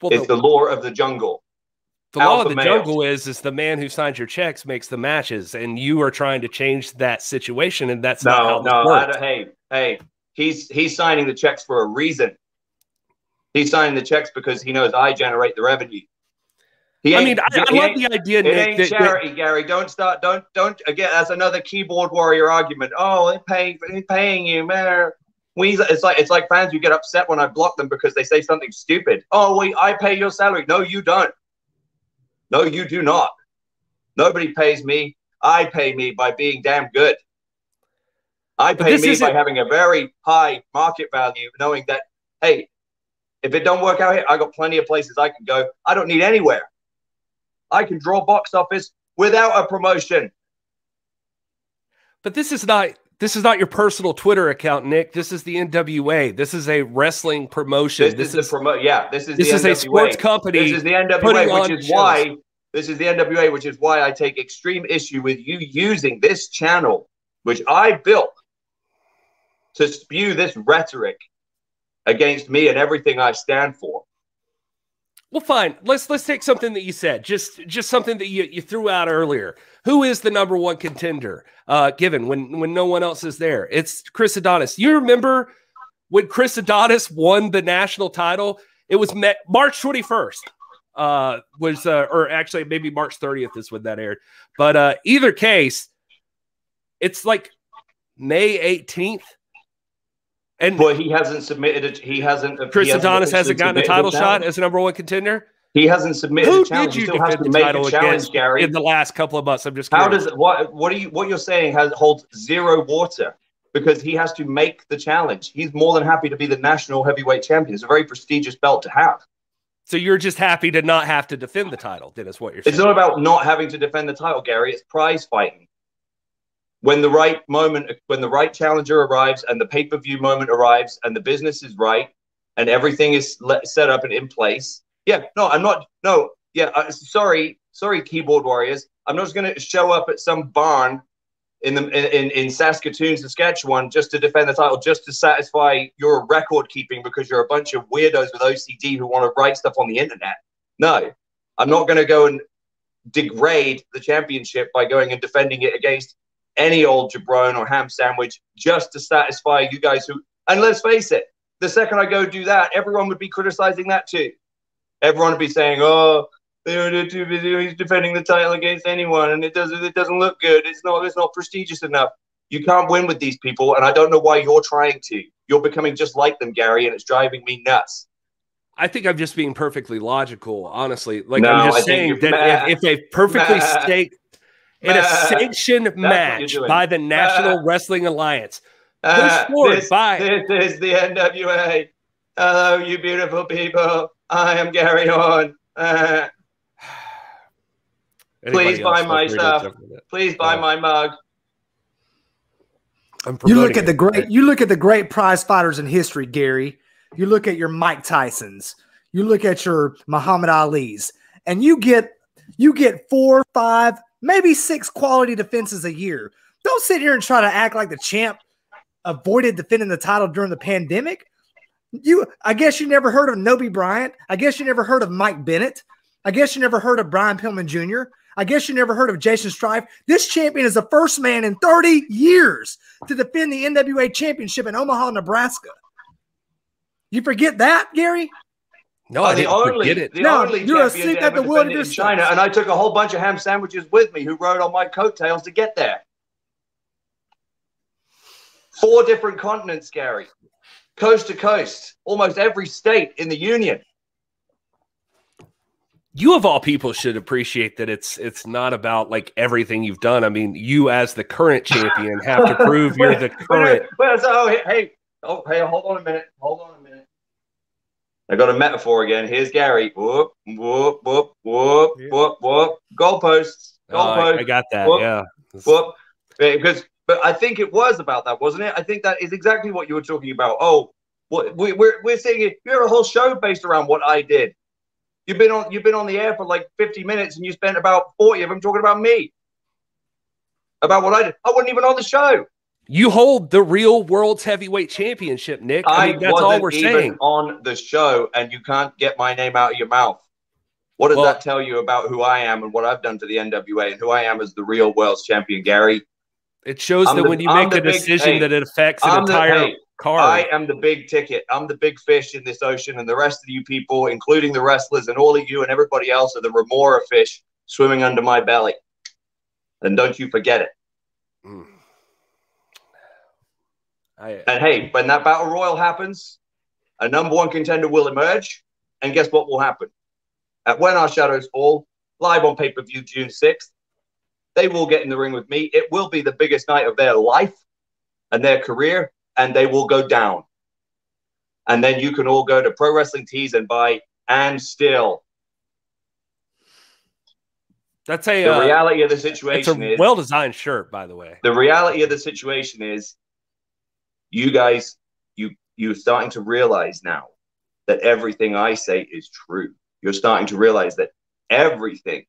Well, it's the, the law of the jungle. The Alpha law of the males. jungle is, is the man who signs your checks makes the matches, and you are trying to change that situation, and that's no, not how no, it works. Hey, hey, he's, he's signing the checks for a reason. He's signing the checks because he knows I generate the revenue. I mean, I, I love the idea, Nick. It ain't charity, Gary. Don't start. Don't, don't, again, that's another keyboard warrior argument. Oh, they're paying, they're paying you, man. We, it's like, it's like fans who get upset when I block them because they say something stupid. Oh, we, I pay your salary. No, you don't. No, you do not. Nobody pays me. I pay me by being damn good. I pay me by having a very high market value, knowing that, hey, if it don't work out here, I got plenty of places I can go. I don't need anywhere. I can draw box office without a promotion. But this is not this is not your personal Twitter account, Nick. This is the N W A. This is a wrestling promotion. This, this is, is a promo. Yeah, this is this the is N W A. A sports company. This is the N W A, which is shows. why this is the N W A, which is why I take extreme issue with you using this channel, which I built, to spew this rhetoric against me and everything I stand for. Well, fine. Let's let's take something that you said, just just something that you, you threw out earlier. Who is the number one contender uh, given when, when no one else is there? It's Chris Adonis. You remember when Chris Adonis won the national title? It was March twenty-first uh, was uh, or actually maybe March thirtieth is when that aired. But uh, either case, it's like May eighteenth. And well, he hasn't submitted. A, he hasn't. Chris he hasn't Adonis hasn't gotten a title shot as a number one contender. He hasn't submitted. Who a challenge. did you still have to make a challenge, Gary? In the last couple of months, I'm just. Curious. How does what? What are you? What you're saying has holds zero water because he has to make the challenge. He's more than happy to be the national heavyweight champion. It's a very prestigious belt to have. So you're just happy to not have to defend the title. Then is what you're saying. It's not about not having to defend the title, Gary. It's prize fighting. When the right moment, when the right challenger arrives and the pay-per-view moment arrives and the business is right and everything is let, set up and in place. Yeah, no, I'm not. No, yeah, uh, sorry. Sorry, keyboard warriors. I'm not just going to show up at some barn in, the, in, in Saskatoon, Saskatchewan, just to defend the title, just to satisfy your record keeping because you're a bunch of weirdos with O C D who want to write stuff on the internet. No, I'm not going to go and degrade the championship by going and defending it against any old jabron or ham sandwich just to satisfy you guys who, and let's face it, the second I go do that, everyone would be criticizing that too. Everyone would be saying, oh, he's defending the title against anyone and it doesn't, it doesn't look good. It's not, it's not prestigious enough. You can't win with these people. And I don't know why you're trying to, you're becoming just like them, Gary, and it's driving me nuts. I think I'm just being perfectly logical. Honestly, like no, I'm just I saying that if, if they perfectly mad. state, in a sanctioned uh, match by the National uh, Wrestling Alliance. Uh, Push forward this, by this is the N W A. Hello, you beautiful people. I am Gary Horne. Uh, please buy my stuff. Please buy uh, my mug. I'm you look at it. the great. You look at the great prize fighters in history, Gary. You look at your Mike Tysons. You look at your Muhammad Ali's, and you get you get four, five. Maybe six quality defenses a year. Don't sit here and try to act like the champ avoided defending the title during the pandemic. You, I guess you never heard of Noby Bryant. I guess you never heard of Mike Bennett. I guess you never heard of Brian Pillman Junior I guess you never heard of Jason Strife. This champion is the first man in thirty years to defend the N W A Championship in Omaha, Nebraska. You forget that, Gary? No, oh, I didn't only, forget it. The no, only you're a sick at the world in China, and I took a whole bunch of ham sandwiches with me who rode on my coattails to get there. Four different continents, Gary. Coast to coast. Almost every state in the union. You, of all people, should appreciate that it's it's not about, like, everything you've done. I mean, you, as the current champion, have to prove you're the current. Wait, wait, wait, oh, hey, hey, oh, hey, hold on a minute. Hold on a minute. I got a metaphor again. Here's Gary. Whoop, whoop, whoop, whoop, whoop, whoop. Goalposts. Oh, uh, I got that. Whoop, yeah. Whoop. Because, but I think it was about that, wasn't it? I think that is exactly what you were talking about. Oh, what we, we're we're saying it. You're a whole show based around what I did. You've been on you've been on the air for like fifty minutes, and you spent about forty of them talking about me, about what I did. I wasn't even on the show. You hold the real world's heavyweight championship, Nick. I, I mean, that's wasn't all we're even saying on the show, and you can't get my name out of your mouth. What does well, that tell you about who I am and what I've done to the N W A and who I am as the real world's champion, Gary? It shows I'm that the, when you I'm make a decision eight. that it affects an I'm entire the, hey, card. I am the big ticket. I'm the big fish in this ocean, and the rest of you people, including the wrestlers and all of you and everybody else, are the remora fish swimming under my belly. And don't you forget it. Mm. I, and hey, when that battle royal happens, a number one contender will emerge. And guess what will happen? At When Our Shadows Fall, live on pay-per-view June sixth, they will get in the ring with me. It will be the biggest night of their life and their career, and they will go down. And then you can all go to Pro Wrestling Tees and buy And Still. That's a, the reality uh, of the situation is... It's a well-designed shirt, by the way. The reality of the situation is you guys, you, you're starting to realize now that everything I say is true. You're starting to realize that everything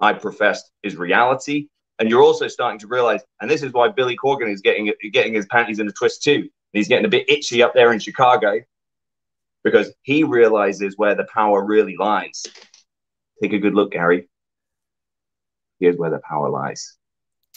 I professed is reality. And you're also starting to realize, and this is why Billy Corgan is getting getting his panties in a twist too. And he's getting a bit itchy up there in Chicago because he realizes where the power really lies. Take a good look, Gary. Here's where the power lies.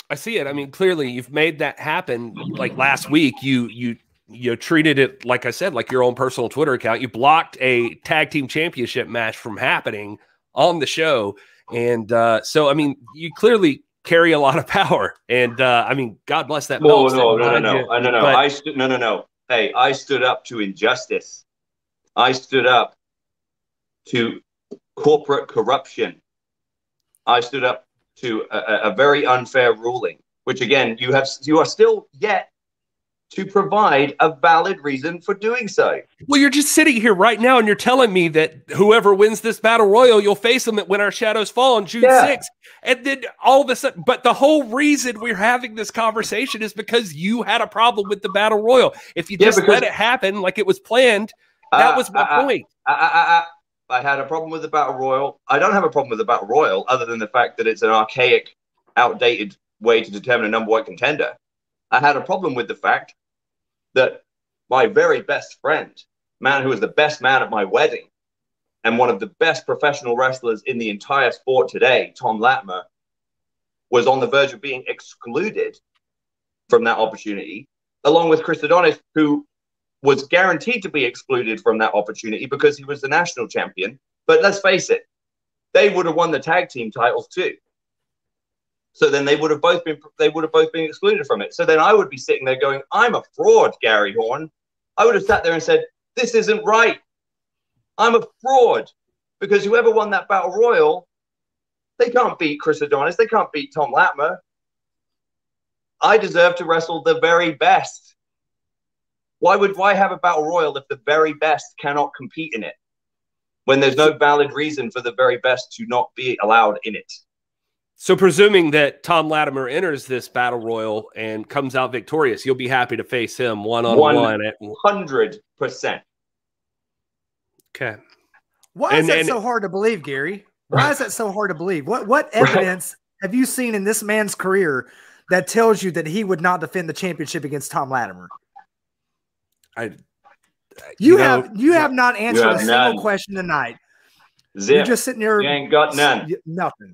I see it. I mean, clearly you've made that happen. Like last week, you you You treated it, like I said, like your own personal Twitter account. You blocked a tag team championship match from happening on the show. And uh, so, I mean, you clearly carry a lot of power. And, uh, I mean, God bless that. No, no, no, no, no, I, no, no. But, I no, no, no. Hey, I stood up to injustice. I stood up to corporate corruption. I stood up to a, a very unfair ruling, which, again, you have you are still yet to provide a valid reason for doing so. Well, you're just sitting here right now and you're telling me that whoever wins this battle royal, you'll face them at When Our Shadows Fall on June sixth. And then all of a sudden, but the whole reason we're having this conversation is because you had a problem with the battle royal. If you just yeah, because, let it happen like it was planned, that uh, was my I, point. I, I, I, I had a problem with the battle royal. I don't have a problem with the battle royal other than the fact that it's an archaic, outdated way to determine a number one contender. I had a problem with the fact that my very best friend, man who was the best man at my wedding and one of the best professional wrestlers in the entire sport today, Tom Latimer, was on the verge of being excluded from that opportunity, along with Chris Adonis, who was guaranteed to be excluded from that opportunity because he was the national champion. But let's face it, they would have won the tag team titles too. So then they would have both been they would have both been excluded from it. So then I would be sitting there going, I'm a fraud, Gary Horne. I would have sat there and said, this isn't right. I'm a fraud. Because whoever won that battle royal, they can't beat Chris Adonis. They can't beat Tom Latimer. I deserve to wrestle the very best. Why would why have a battle royal if the very best cannot compete in it? When there's no valid reason for the very best to not be allowed in it. So presuming that Tom Latimer enters this battle royal and comes out victorious, you'll be happy to face him one-on-one. one hundred percent. Okay. Why and, is that and, so hard to believe, Gary? Why is that so hard to believe? What, what evidence right. have you seen in this man's career that tells you that he would not defend the championship against Tom Latimer? I, I you, you have know, you have not answered have a single none. question tonight. Zip. You're just sitting there. You ain't got none. Nothing.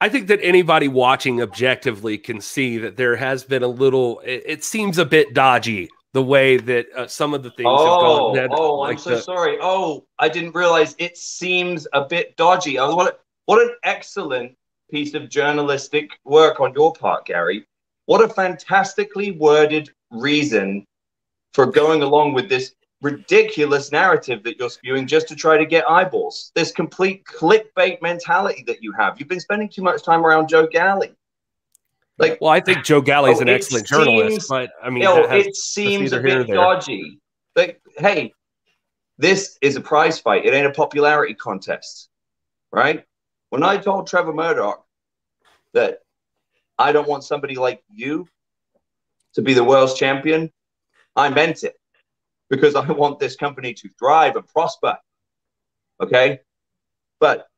I think that anybody watching objectively can see that there has been a little, it, it seems a bit dodgy the way that uh, some of the things oh, have gone. That, oh, like I'm so the, sorry. Oh, I didn't realize it seems a bit dodgy. Oh, what, what an excellent piece of journalistic work on your part, Gary. What a fantastically worded reason for going along with this ridiculous narrative that you're spewing just to try to get eyeballs. This complete clickbait mentality that you have. You've been spending too much time around Joe Galli. Like, well, I think Joe Galli is oh, an excellent seems, journalist, but I mean, you know, has, it seems a bit dodgy. Like, hey, this is a prize fight. It ain't a popularity contest, right? When I told Trevor Murdoch that I don't want somebody like you to be the world's champion, I meant it, because I want this company to thrive and prosper. Okay? But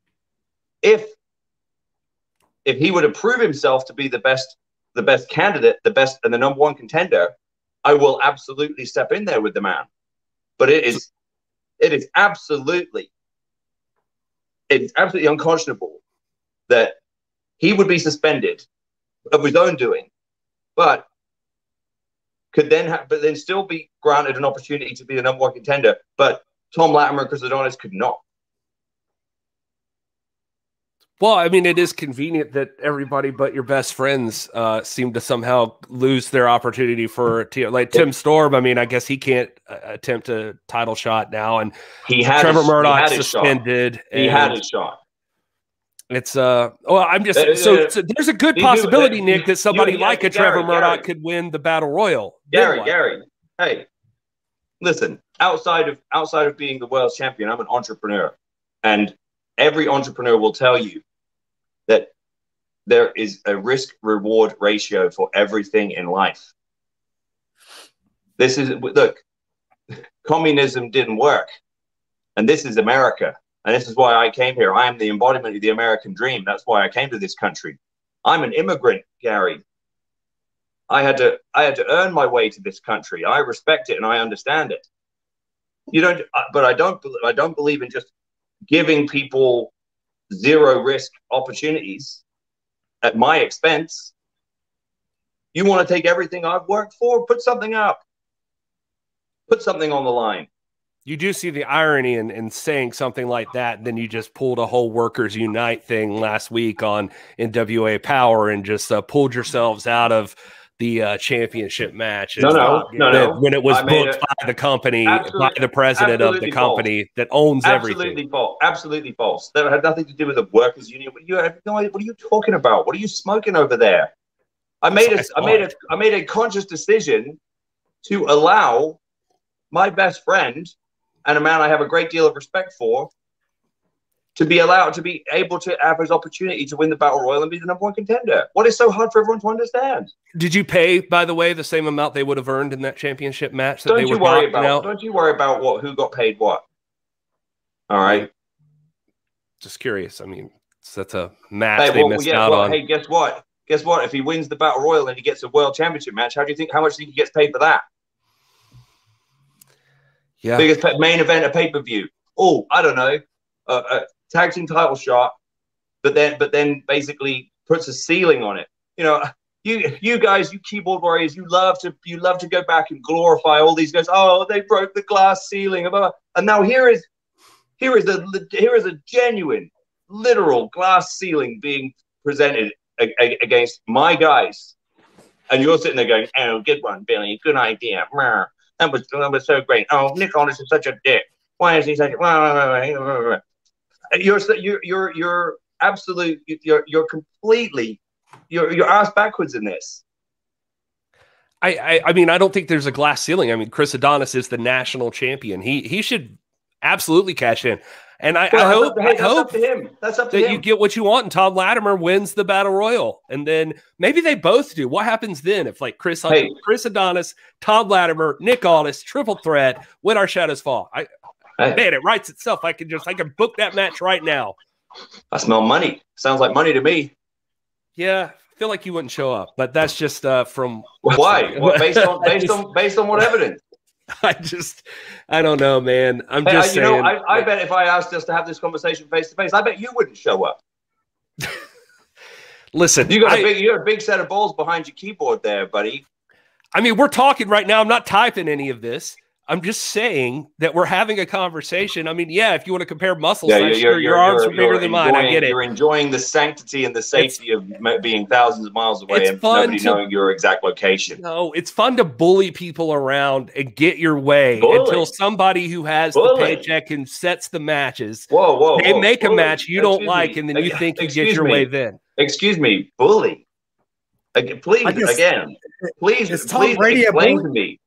if if he would prove himself to be the best, the best candidate, the best and the number one contender, I will absolutely step in there with the man. But it is it is absolutely it's absolutely unconscionable that he would be suspended of his own doing, but could then have, but then still be granted an opportunity to be the number one contender. But Tom Latimer and Chris Adonis could not. Well, I mean, it is convenient that everybody but your best friends uh, seem to somehow lose their opportunity for like Tim Storm. I mean, I guess he can't uh, attempt a title shot now, and he had Trevor Murdoch suspended. He had his shot. It's uh. Well, I'm just uh, so, so. There's a good possibility, do, uh, Nick, that somebody you, yeah, like a Gary, Trevor Murdoch Gary. could win the Battle Royal. Gary, Gary, hey, listen. Outside of outside of being the world's champion, I'm an entrepreneur, and every entrepreneur will tell you that there is a risk-reward ratio for everything in life. This is, look, communism didn't work, and this is America, and this is why I came here. I am the embodiment of the American dream. That's why I came to this country. I'm an immigrant, Gary. I had to, I had to earn my way to this country. I respect it, and I understand it. You don't, but I don't, I don't believe in just giving people zero risk opportunities at my expense. You want to take everything I've worked for, put something up, put something on the line. You do see the irony in, in saying something like that. Then you just pulled a whole Workers Unite thing last week on N W A Power and just uh, pulled yourselves out of the uh, championship match. No, no, no, no. When it was I booked it, by the company, by the president of the company false. that owns absolutely everything. False. Absolutely false. That had nothing to do with the workers' union. What are you, what are you talking about? What are you smoking over there? I made a, I made a, I made a conscious decision to allow my best friend and a man I have a great deal of respect for to be allowed to be able to have his opportunity to win the Battle Royal and be the number one contender. What is so hard for everyone to understand? Did you pay, by the way, the same amount they would have earned in that championship match? That don't they you worry about. Out? Don't you worry about what who got paid what. All right. Just curious. I mean, that's a match hey, they well, missed yeah, out well, on. Hey, guess what? Guess what? If he wins the Battle Royal and he gets a world championship match, how do you think? How much do you think he gets paid for that? Yeah. Biggest main event of pay per view. Oh, I don't know. Uh, uh, Tag team title shot, but then but then basically puts a ceiling on it. You know, you you guys, you keyboard warriors, you love to you love to go back and glorify all these guys. Oh, they broke the glass ceiling, blah, blah. And now here is here is a here is a genuine, literal glass ceiling being presented a, a, against my guys, and you're sitting there going, "Oh, good one, Billy. Good idea. That was that was so great. Oh, Nick Aldis is such a dick. Why is he such a..." You're you're you're you're absolute. You're you're completely you're you're ass backwards in this. I, I I mean I don't think there's a glass ceiling. I mean, Chris Adonis is the national champion. He he should absolutely cash in. And I, well, I hope to, hey, I that's hope up to him. That's up to that him. You get what you want, and Tom Latimer wins the Battle Royal, and then maybe they both do. What happens then if like Chris hey. Chris Adonis, Tom Latimer, Nick Aldis, triple threat, when our shadows fall? I. Man, it writes itself. I can just, I can book that match right now. I smell money. Sounds like money to me. Yeah, I feel like you wouldn't show up, but that's just uh, from why? Well, based on based just, on based on what evidence? I just, I don't know, man. I'm hey, just I, you saying. Know, I, I bet if I asked us to have this conversation face to face, I bet you wouldn't show up. Listen, you got I, a big, you got a big set of balls behind your keyboard there, buddy. I mean, we're talking right now. I'm not typing any of this. I'm just saying that we're having a conversation. I mean, yeah, if you want to compare muscles, yeah, you're, sure you're, your arms you're, are bigger you're than enjoying, mine. I get it. You're enjoying the sanctity and the safety it's, of being thousands of miles away and nobody to, knowing your exact location. No, it's fun to bully people around and get your way bully. until somebody who has bully. the paycheck and sets the matches. Whoa, whoa, They whoa, make bully. a match you Excuse don't like, me. and then you think you get your me. way then. Excuse me, bully. Again, please, guess, again, please, is Tom please Brady explain a to me.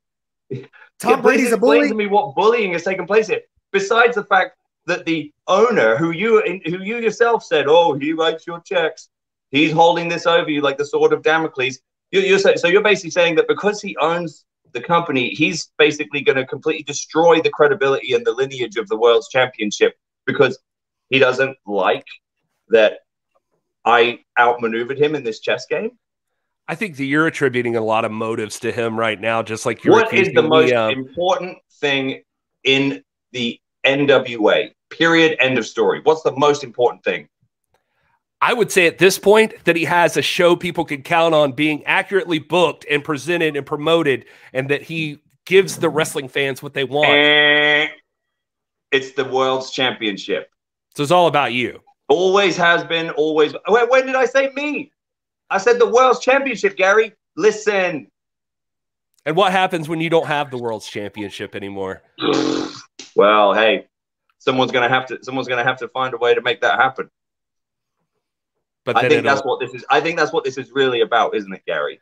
Tom yeah, Brady's a bully. Explain to me what bullying is taking place here. Besides the fact that the owner, who you who you yourself said, oh, he writes your checks, he's holding this over you like the sword of Damocles. You, you're so, so you're basically saying that because he owns the company, he's basically going to completely destroy the credibility and the lineage of the world's championship because he doesn't like that I outmaneuvered him in this chess game. I think that you're attributing a lot of motives to him right now, just like you're. What is the most the, um... important thing in the N W A? Period. End of story. What's the most important thing? I would say at this point that he has a show people can count on being accurately booked and presented and promoted, and that he gives the wrestling fans what they want. And it's the world's championship. So it's all about you. Always has been, always. Wait, when did I say me? I said the world's championship, Gary. Listen. And what happens when you don't have the world's championship anymore? Well, hey, someone's going to have to, someone's going to have to find a way to make that happen. But I think that's what this is. I think that's what this is really about, isn't it, Gary?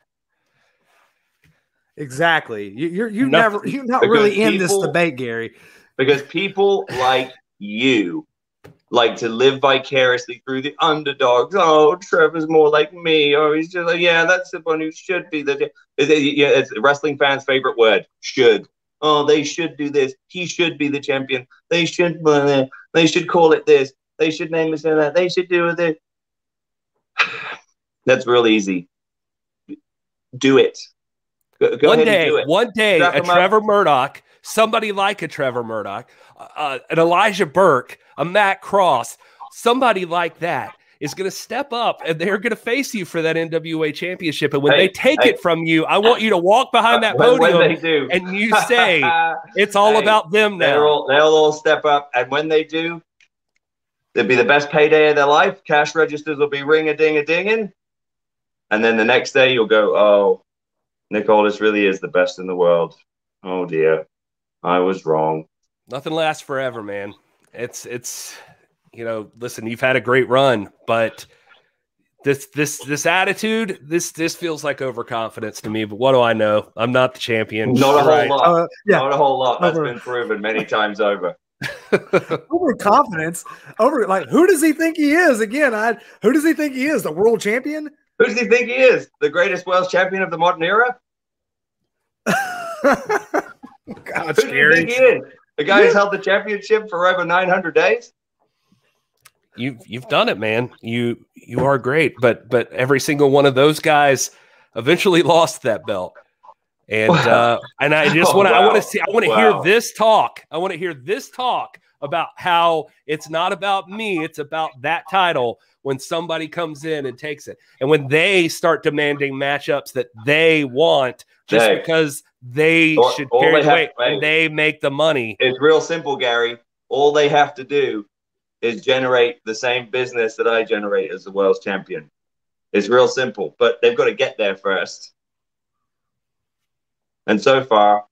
Exactly. You, you're you never you're not really in this debate, Gary, because people like you like to live vicariously through the underdogs. Oh, Trevor's more like me, or he's just like, yeah, that's the one who should be the. Is it, yeah, it's wrestling fans' favorite word, should. Oh, they should do this. He should be the champion. They should. Uh, they should call it this. They should name it that. They should do this. That's real easy. Do it. Go, go one ahead day, and do it. One day, Stop a Trevor up. Murdoch, somebody like a Trevor Murdoch, uh, an Elijah Burke, a Matt Cross, somebody like that is going to step up, and they're going to face you for that N W A championship. And when hey, they take hey, it from you, I want you to walk behind that when, podium when they do. and you say, it's all hey, about them now. All, they'll all step up, and when they do, it'll be the best payday of their life. Cash registers will be ring-a-ding-a-dinging. And then the next day you'll go, oh, Nick Aldis really is the best in the world. Oh, dear. I was wrong. Nothing lasts forever, man. It's, it's, you know, listen, you've had a great run, but this, this, this attitude, this, this feels like overconfidence to me, but what do I know? I'm not the champion. Not a right. whole lot. Uh, yeah. Not a whole lot. That's over. Been proven many times over. Overconfidence, over like who does he think he is? Again, I who does he think he is? The world champion? Who does he think he is? The greatest world champion of the modern era? God, who scary. do you think he is? The guy yeah. who's held the championship for over nine hundred days. You you've done it, man. You you are great, but but every single one of those guys eventually lost that belt. And wow. uh, and I just want to oh, wow. I want to see I want to wow. hear this talk. I want to hear this talk about how it's not about me. It's about that title when somebody comes in and takes it, and when they start demanding matchups that they want just hey. because they all, should all carry they weight to, and they make the money. It's real simple, Gary. All they have to do is generate the same business that I generate as the world's champion. It's real simple, but they've got to get there first. And so far,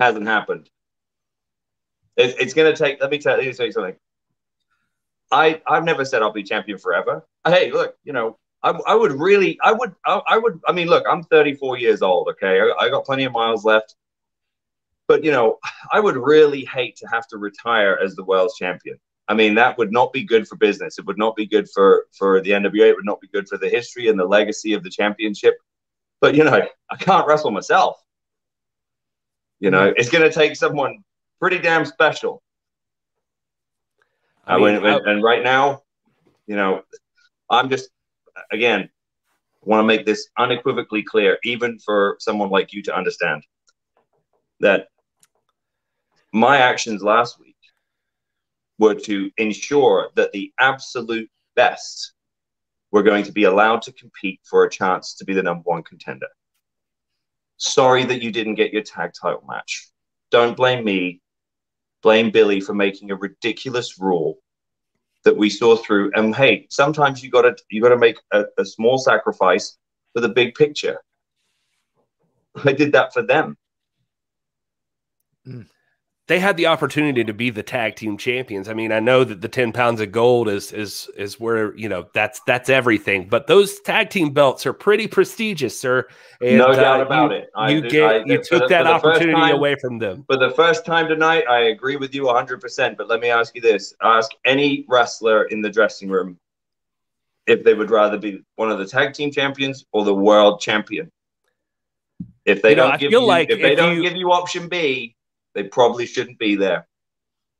hasn't happened. It, it's going to take. Let me tell you something. I I've never said I'll be champion forever. Hey, look, you know, I I would really, I would, I, I would. I mean, look, I'm thirty-four years old. Okay, I, I got plenty of miles left. But you know, I would really hate to have to retire as the world's champion. I mean, that would not be good for business. It would not be good for for the N W A. It would not be good for the history and the legacy of the championship. But you know, I can't wrestle myself. You know, it's going to take someone pretty damn special. I mean, uh, and right now, you know, I'm just, again, want to make this unequivocally clear, even for someone like you to understand that my actions last week were to ensure that the absolute best were going to be allowed to compete for a chance to be the number one contender. Sorry that you didn't get your tag title match. Don't blame me. Blame Billy for making a ridiculous rule that we saw through. And hey, sometimes you gotta you gotta make a, a small sacrifice for the big picture. I did that for them. Mm. they had the opportunity to be the tag team champions. I mean, I know that the ten pounds of gold is, is, is where, you know, that's, that's everything, but those tag team belts are pretty prestigious, sir. And, no doubt uh, about you, it. I you, did, get, I, you the, took the, that opportunity time, away from them. For the first time tonight, I agree with you a hundred percent, but let me ask you this, ask any wrestler in the dressing room if they would rather be one of the tag team champions or the world champion. If they you don't know, give you, like if, if they if don't you, give you option B, they probably shouldn't be there.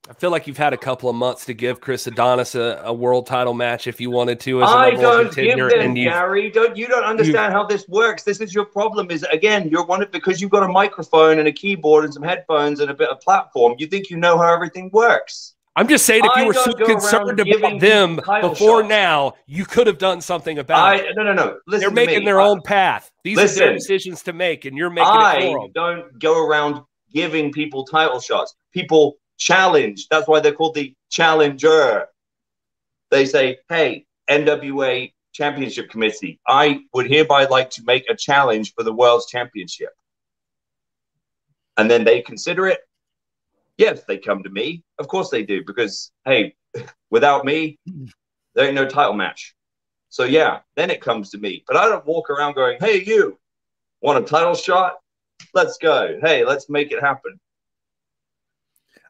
I feel like you've had a couple of months to give Chris Adonis a, a world title match if you wanted to. As I don't give them, Gary. Don't you don't understand you, how this works? This is your problem. Is again, you're one of because you've got a microphone and a keyboard and some headphones and a bit of platform. You think you know how everything works. I'm just saying, if you were so concerned about them before now, you could have done something about it. No, no, no. They're making their own path. These are their decisions to make, and you're making it for them. I don't go around giving people title shots. People challenge. That's why they're called the challenger. They say, hey, N W A Championship Committee, I would hereby like to make a challenge for the World's Championship. And then they consider it. Yes, they come to me. Of course they do, because, hey, without me, there ain't no title match. So, yeah, then it comes to me. But I don't walk around going, hey, you, want a title shot? Let's go. Hey, let's make it happen.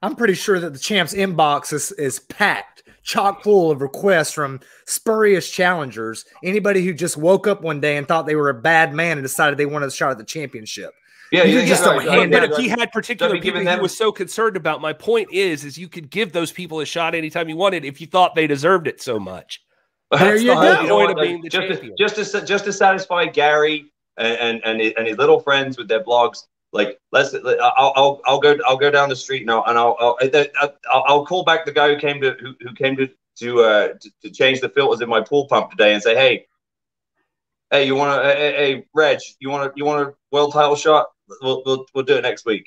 I'm pretty sure that the champ's inbox is, is packed, chock full of requests from spurious challengers, anybody who just woke up one day and thought they were a bad man and decided they wanted a shot at the championship. Yeah, you, you just don't hand it. But if he had particular people he was so concerned about, my point is, is you could give those people a shot anytime you wanted if you thought they deserved it so much. There you go. Just to just to satisfy Gary and and and his little friends with their blogs, like let's I'll I'll, I'll go I'll go down the street now and I'll I'll, I'll I'll call back the guy who came to who, who came to to, uh, to to change the filters in my pool pump today and say, hey, hey, you want to hey, hey Reg, you want to you want a world title shot? We'll, we'll, we'll do it next week.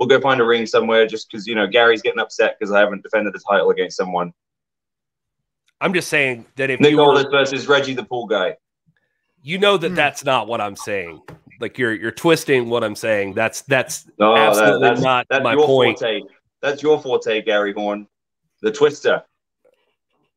We'll go find a ring somewhere just because, you know, Gary's getting upset because I haven't defended the title against someone. I'm just saying that if Nick Aldis versus Reggie the Pool Guy. You know that mm. that's not what I'm saying. Like, you're you're twisting what I'm saying. That's that's no, absolutely that, that's, not that's my your point. Forte. That's your forte, Gary Horne. The twister.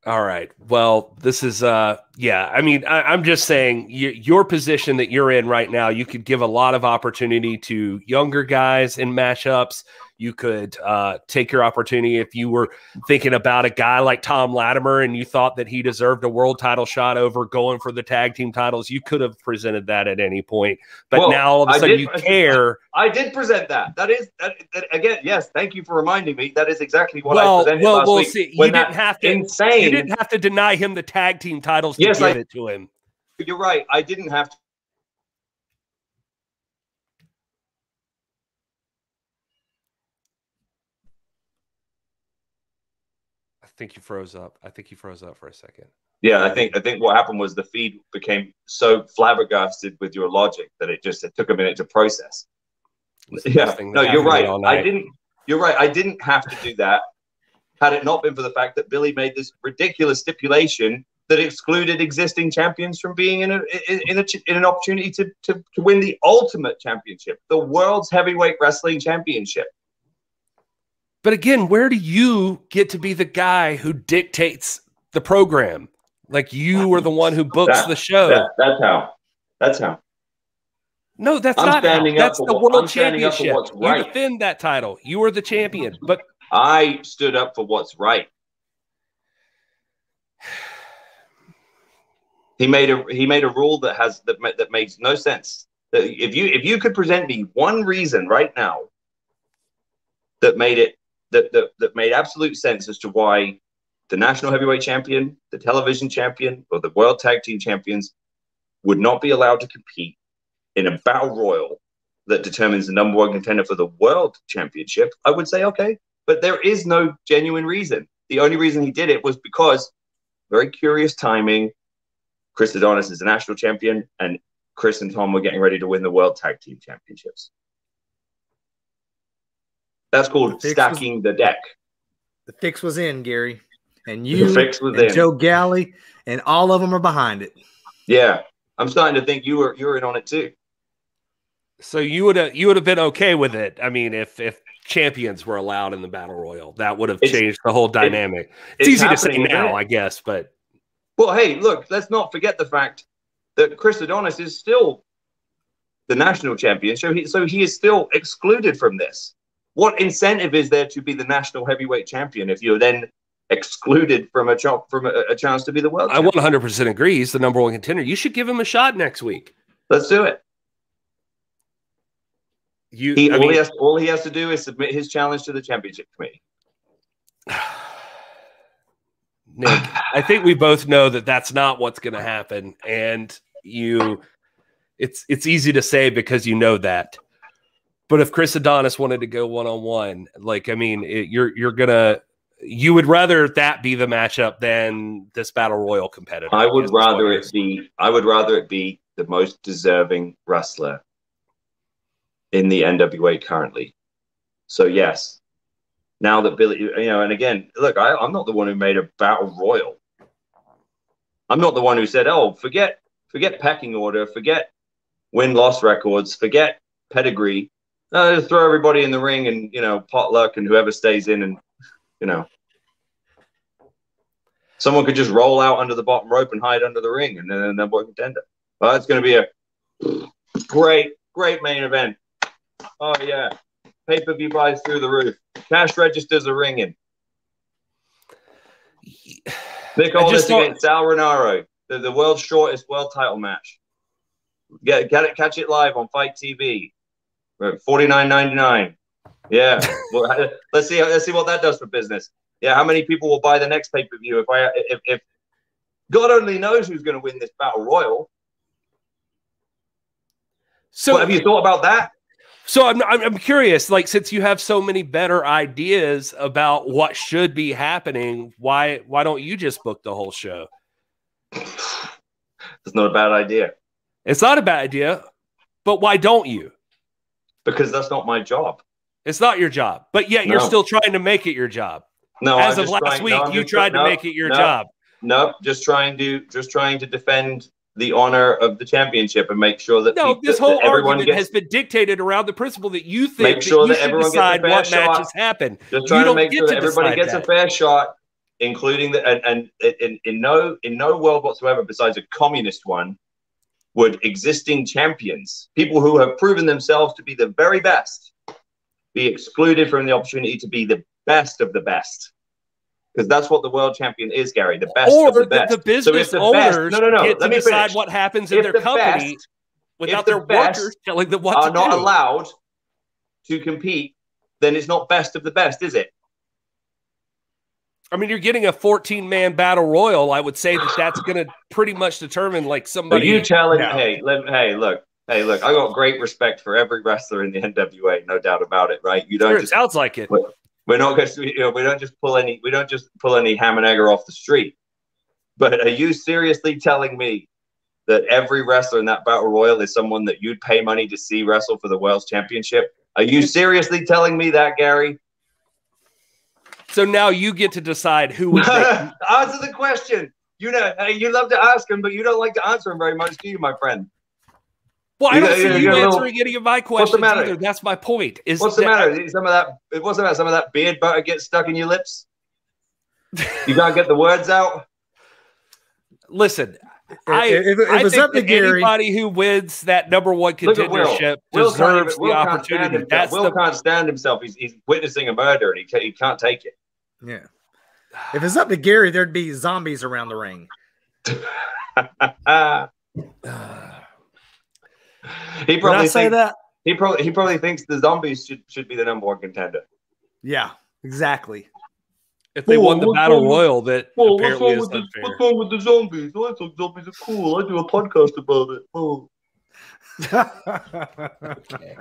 All right. Well, this is, uh, yeah, I mean, I, I'm just saying you, your position that you're in right now, you could give a lot of opportunity to younger guys in matchups. You could uh, take your opportunity if you were thinking about a guy like Tom Latimer and you thought that he deserved a world title shot over going for the tag team titles. You could have presented that at any point. But well, now all of a sudden did, you care. I, I did present that. That is, that, that, again, yes, thank you for reminding me. That is exactly what well, I presented well, last well, week. Well, see, you didn't have to insane. You didn't have to deny him the tag team titles to yes, give I, it to him. You're right. I didn't have to. I think you froze up. I think you froze up for a second. Yeah, I think I think what happened was the feed became so flabbergasted with your logic that it just it took a minute to process. Yeah. No, you're right. I didn't. You're right. I didn't have to do that. Had it not been for the fact that Billy made this ridiculous stipulation that excluded existing champions from being in a in a in an opportunity to to, to win the ultimate championship, the world's heavyweight wrestling championship. But again, where do you get to be the guy who dictates the program? Like, you are the one who books that, the show. That, that's how. That's how. No, that's I'm not how. That's the what, world I'm championship. Right. You defend that title. You are the champion. But I stood up for what's right. He made a he made a rule that has that that makes no sense. That if you if you could present me one reason right now that made it that that that made absolute sense as to why the national heavyweight champion, the television champion, or the world tag team champions would not be allowed to compete in a battle royal that determines the number one contender for the world championship, I would say okay. But there is no genuine reason. The only reason he did it was because, very curious timing, Chris Adonis is a national champion, and Chris and Tom were getting ready to win the World Tag Team Championships. That's called the stacking was, the deck. The fix was in, Gary. And you, the fix was and in. Joe Galli, and all of them are behind it. Yeah. I'm starting to think you were, you were in on it too. So you would have you would have been okay with it. I mean, if if champions were allowed in the Battle Royal. That would have it's, changed the whole dynamic. It, it's, it's easy to say now, I guess, but... Well, hey, look, let's not forget the fact that Chris Adonis is still the national champion, so he, so he is still excluded from this. What incentive is there to be the national heavyweight champion if you're then excluded from a, ch from a, a chance to be the world champion? I one hundred percent agree. He's the number one contender. You should give him a shot next week. Let's do it. You, he, I all, mean, he has, all he has to do is submit his challenge to the championship committee. Nick, I think we both know that that's not what's going to happen, and you, it's it's easy to say because you know that. But if Chris Adonis wanted to go one on one, like I mean, it, you're you're gonna you would rather that be the matchup than this Battle Royal competitor. I would rather it be. I would rather it be the most deserving wrestler in the N W A currently. So yes, now that Billy, you know, and again, look, I, I'm not the one who made a battle royal. I'm not the one who said, oh, forget, forget pecking order, forget win-loss records, forget pedigree. No, just throw everybody in the ring and, you know, potluck and whoever stays in and, you know, someone could just roll out under the bottom rope and hide under the ring and then they're both contender. Well, it's going to be a great, great main event. Oh, yeah. Pay-per-view buys through the roof. Cash registers are ringing. Yeah. Nick Aldis against Sal Renaro. The, the world's shortest world title match. Get, get it, catch it live on Fight T V. forty-nine ninety-nine. Yeah. Well, let's see. Let's see what that does for business. Yeah. How many people will buy the next pay-per-view if I if, if God only knows who's going to win this battle royal? So well, have you thought about that? So I'm, I'm curious, like, since you have so many better ideas about what should be happening, why why don't you just book the whole show? It's not a bad idea. It's not a bad idea, but why don't you? Because that's not my job. It's not your job, but yet no. You're still trying to make it your job. No, as I'm of last trying, week, no, you just, tried no, to make it your no, job. No, just trying to just trying to defend the honor of the championship and make sure that no, people, this whole argument gets, has been dictated around the principle that you think make sure that, that you everyone decide gets a fair what shot. matches happen. Just trying to make sure that everybody gets that. a fair shot, including the and and in, in no in no world whatsoever besides a communist one would existing champions, people who have proven themselves to be the very best, be excluded from the opportunity to be the best of the best. Because that's what the world champion is, Gary. The best or of the best. Or the business so the owners best, no, no, no. get Let to me decide finish. what happens in if their the company best, without the their workers telling them what to do. Are not allowed to compete, then it's not best of the best, is it? I mean, you're getting a fourteen man battle royal. I would say that that's going to pretty much determine like somebody. Are you telling? No. Hey, let, hey, look. Hey, look, I got great respect for every wrestler in the N W A, no doubt about it, right? You don't. Sure, just, it sounds like it. Look, We're not going to, you know, we don't just pull any, we don't just pull any ham and egger off the street. But are you seriously telling me that every wrestler in that battle royal is someone that you'd pay money to see wrestle for the world's championship? Are you seriously telling me that, Gary? So now you get to decide who would make answer the question. You know, you love to ask him, but you don't like to answer him very much, do you, my friend? Well, I don't see you answering any of my questions either. That's my point. Is what's the matter? Some of that. What's the matter? Some of that beard butter gets stuck in your lips. You can't get the words out. Listen, I think anybody who wins that number one contendership deserves the opportunity. Will can't stand himself. He's, he's witnessing a murder and he can't, he can't take it. Yeah. If it's up to Gary, there'd be zombies around the ring. uh, He probably Did I say thinks, that? He probably he probably thinks the zombies should should be the number one contender. Yeah, exactly. If they oh, won the battle royal, that oh, apparently is unfair. The, what's wrong with the zombies? I think zombies are cool. I do a podcast about it. Oh. Okay.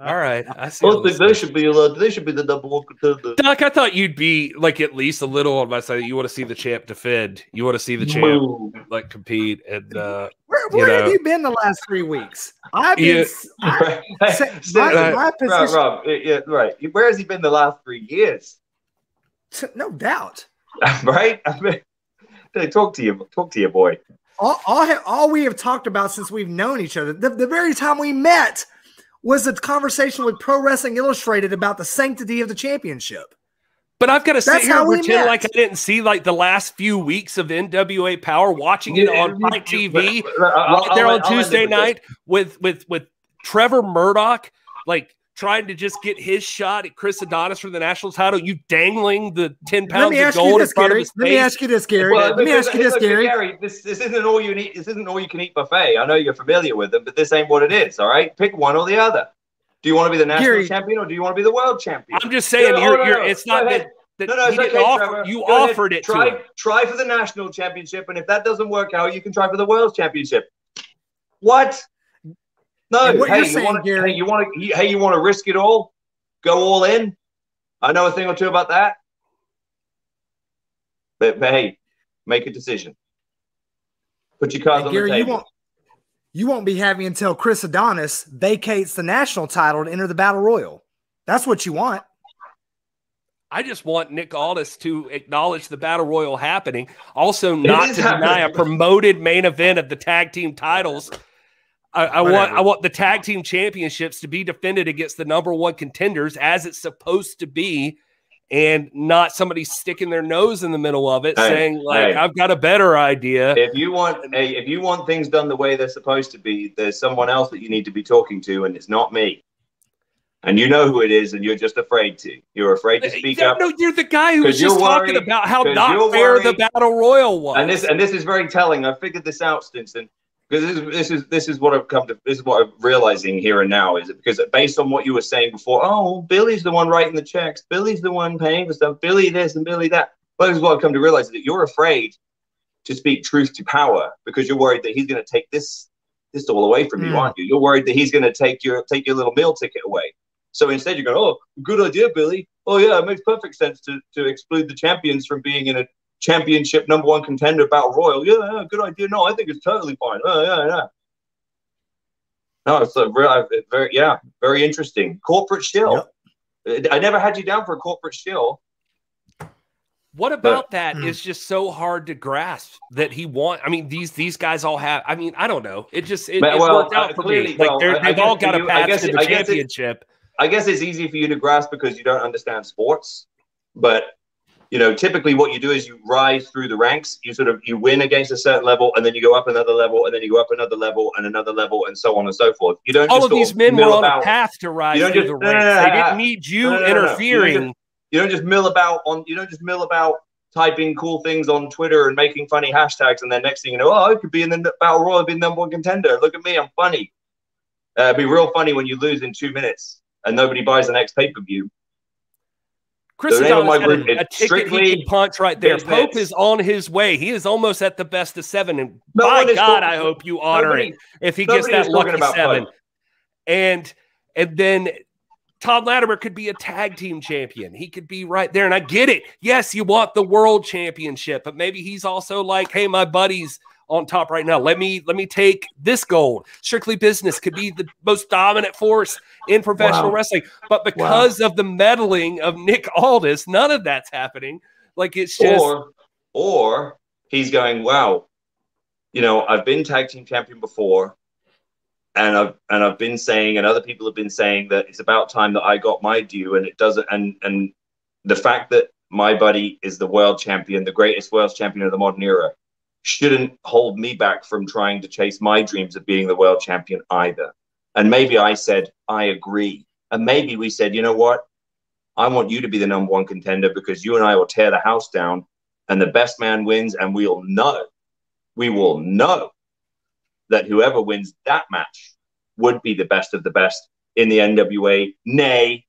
All right. I see. Well, they thing. should be allowed. They should be the number one contender. Doc, I thought you'd be like at least a little on my side. You want to see the champ defend. You want to see the champ no. like compete. And uh, where, where you know, have you been the last three weeks? I've been. Yeah. I, say, my, right, my position, Rob, Rob, yeah, right. Where has he been the last three years? No doubt. Right. I mean, hey, talk to you. Talk to your boy. All, all, all we have talked about since we've known each other, the, the very time we met was a conversation with Pro Wrestling Illustrated about the sanctity of the championship. But I've got to sit That's here and pretend met. like I didn't see like the last few weeks of N W A Power, watching it on Fight T V right there on Tuesday night with with with Trevor Murdoch, like trying to just get his shot at Chris Adonis for the national title. You dangling the ten pounds of gold in front of his face. Let me ask you this, Gary. Let me ask you this, Gary. This this isn't all you need. This isn't all you can eat buffet. I know you're familiar with them, but this ain't what it is. All right, pick one or the other. Do you want to be the national Gary, champion or do you want to be the world champion? I'm just saying, no, you're, no, no, you're, it's not that, that no, no, it's okay, offer, Trevor, you offered ahead. it try, to him. Try for the national championship, and if that doesn't work out, you can try for the world championship. What? No, what hey, you saying, wanna, Gary? hey, you want to hey, you want to risk it all? Go all in? I know a thing or two about that. But, but hey, make a decision. Put your cards hey, on Gary, the table. You want You won't be happy until Chris Adonis vacates the national title to enter the Battle Royal. That's what you want. I just want Nick Aldis to acknowledge the Battle Royal happening. Also, not to happening. deny a promoted main event of the tag team titles. I, I want I want the tag team championships to be defended against the number one contenders as it's supposed to be, and not somebody sticking their nose in the middle of it, hey, saying like, hey, I've got a better idea. If you want, hey, if you want things done the way they're supposed to be, there's someone else that you need to be talking to, and it's not me. And you know who it is, and you're just afraid to. You're afraid to speak no, up. No, you're the guy who was just worried, talking about how not fair worried. the Battle Royal was. And this, and this is very telling. I figured this out, Stinson, because this is this is this is what I've come to. This is what I'm realizing here and now. Is it because based on what you were saying before? Oh, Billy's the one writing the checks. Billy's the one paying for stuff. Billy this and Billy that. But this is what I've come to realize, that you're afraid to speak truth to power because you're worried that he's going to take this this all away from mm. you, aren't you? You're worried that he's going to take your take your little meal ticket away. So instead, you go, oh, good idea, Billy. Oh, yeah, it makes perfect sense to, to exclude the champions from being in a championship number one contender battle royal. Yeah, yeah, good idea. No, I think it's totally fine. Oh, yeah, yeah. No, it's a real, very, yeah, very interesting. Corporate shill. Yep. I never had you down for a corporate shill. What about but, that mm. is just so hard to grasp that he want. I mean, these these guys all have. I mean, I don't know. It just it, but, well, worked out uh, for clearly, me. Like well, they've all got you, a path to the I championship. I guess it's easy for you to grasp because you don't understand sports. But, you know, typically what you do is you rise through the ranks. You sort of you win against a certain level, and then you go up another level, and then you go up another level, and another level, and so on and so forth. You don't. All just of these men were on about, a path to rise through just, the ranks. No, no, no, they didn't need you no, no, no, interfering. No, no, no. You, don't just, you don't just mill about on. You don't just mill about typing cool things on Twitter and making funny hashtags, and then next thing you know, oh, I could be in the battle royal, I'd be number one contender. Look at me, I'm funny. Uh, it'd be real funny when you lose in two minutes. And nobody buys the next pay-per-view. Chris Adonis had a, a ticket he can punch right there. Pope is on his way. He is almost at the best of seven. And no by God, talking, I hope you honor nobody, it if he gets that lucky seven. Pope. And and then Tom Latimer could be a tag team champion. He could be right there. And I get it. Yes, you want the world championship, but maybe he's also like, hey, my buddies on top right now. Let me let me take this gold. Strictly Business could be the most dominant force in professional wow. wrestling, but because wow. of the meddling of Nick Aldis, none of that's happening. Like it's just or, or he's going, wow, you know, I've been tag team champion before, and I've and I've been saying, and other people have been saying that it's about time that I got my due, and it doesn't, and and the fact that my buddy is the world champion, the greatest world champion of the modern era, shouldn't hold me back from trying to chase my dreams of being the world champion either. And maybe I said, I agree. And maybe we said, you know what? I want you to be the number one contender because you and I will tear the house down and the best man wins, and we'll know, we will know that whoever wins that match would be the best of the best in the N W A, nay,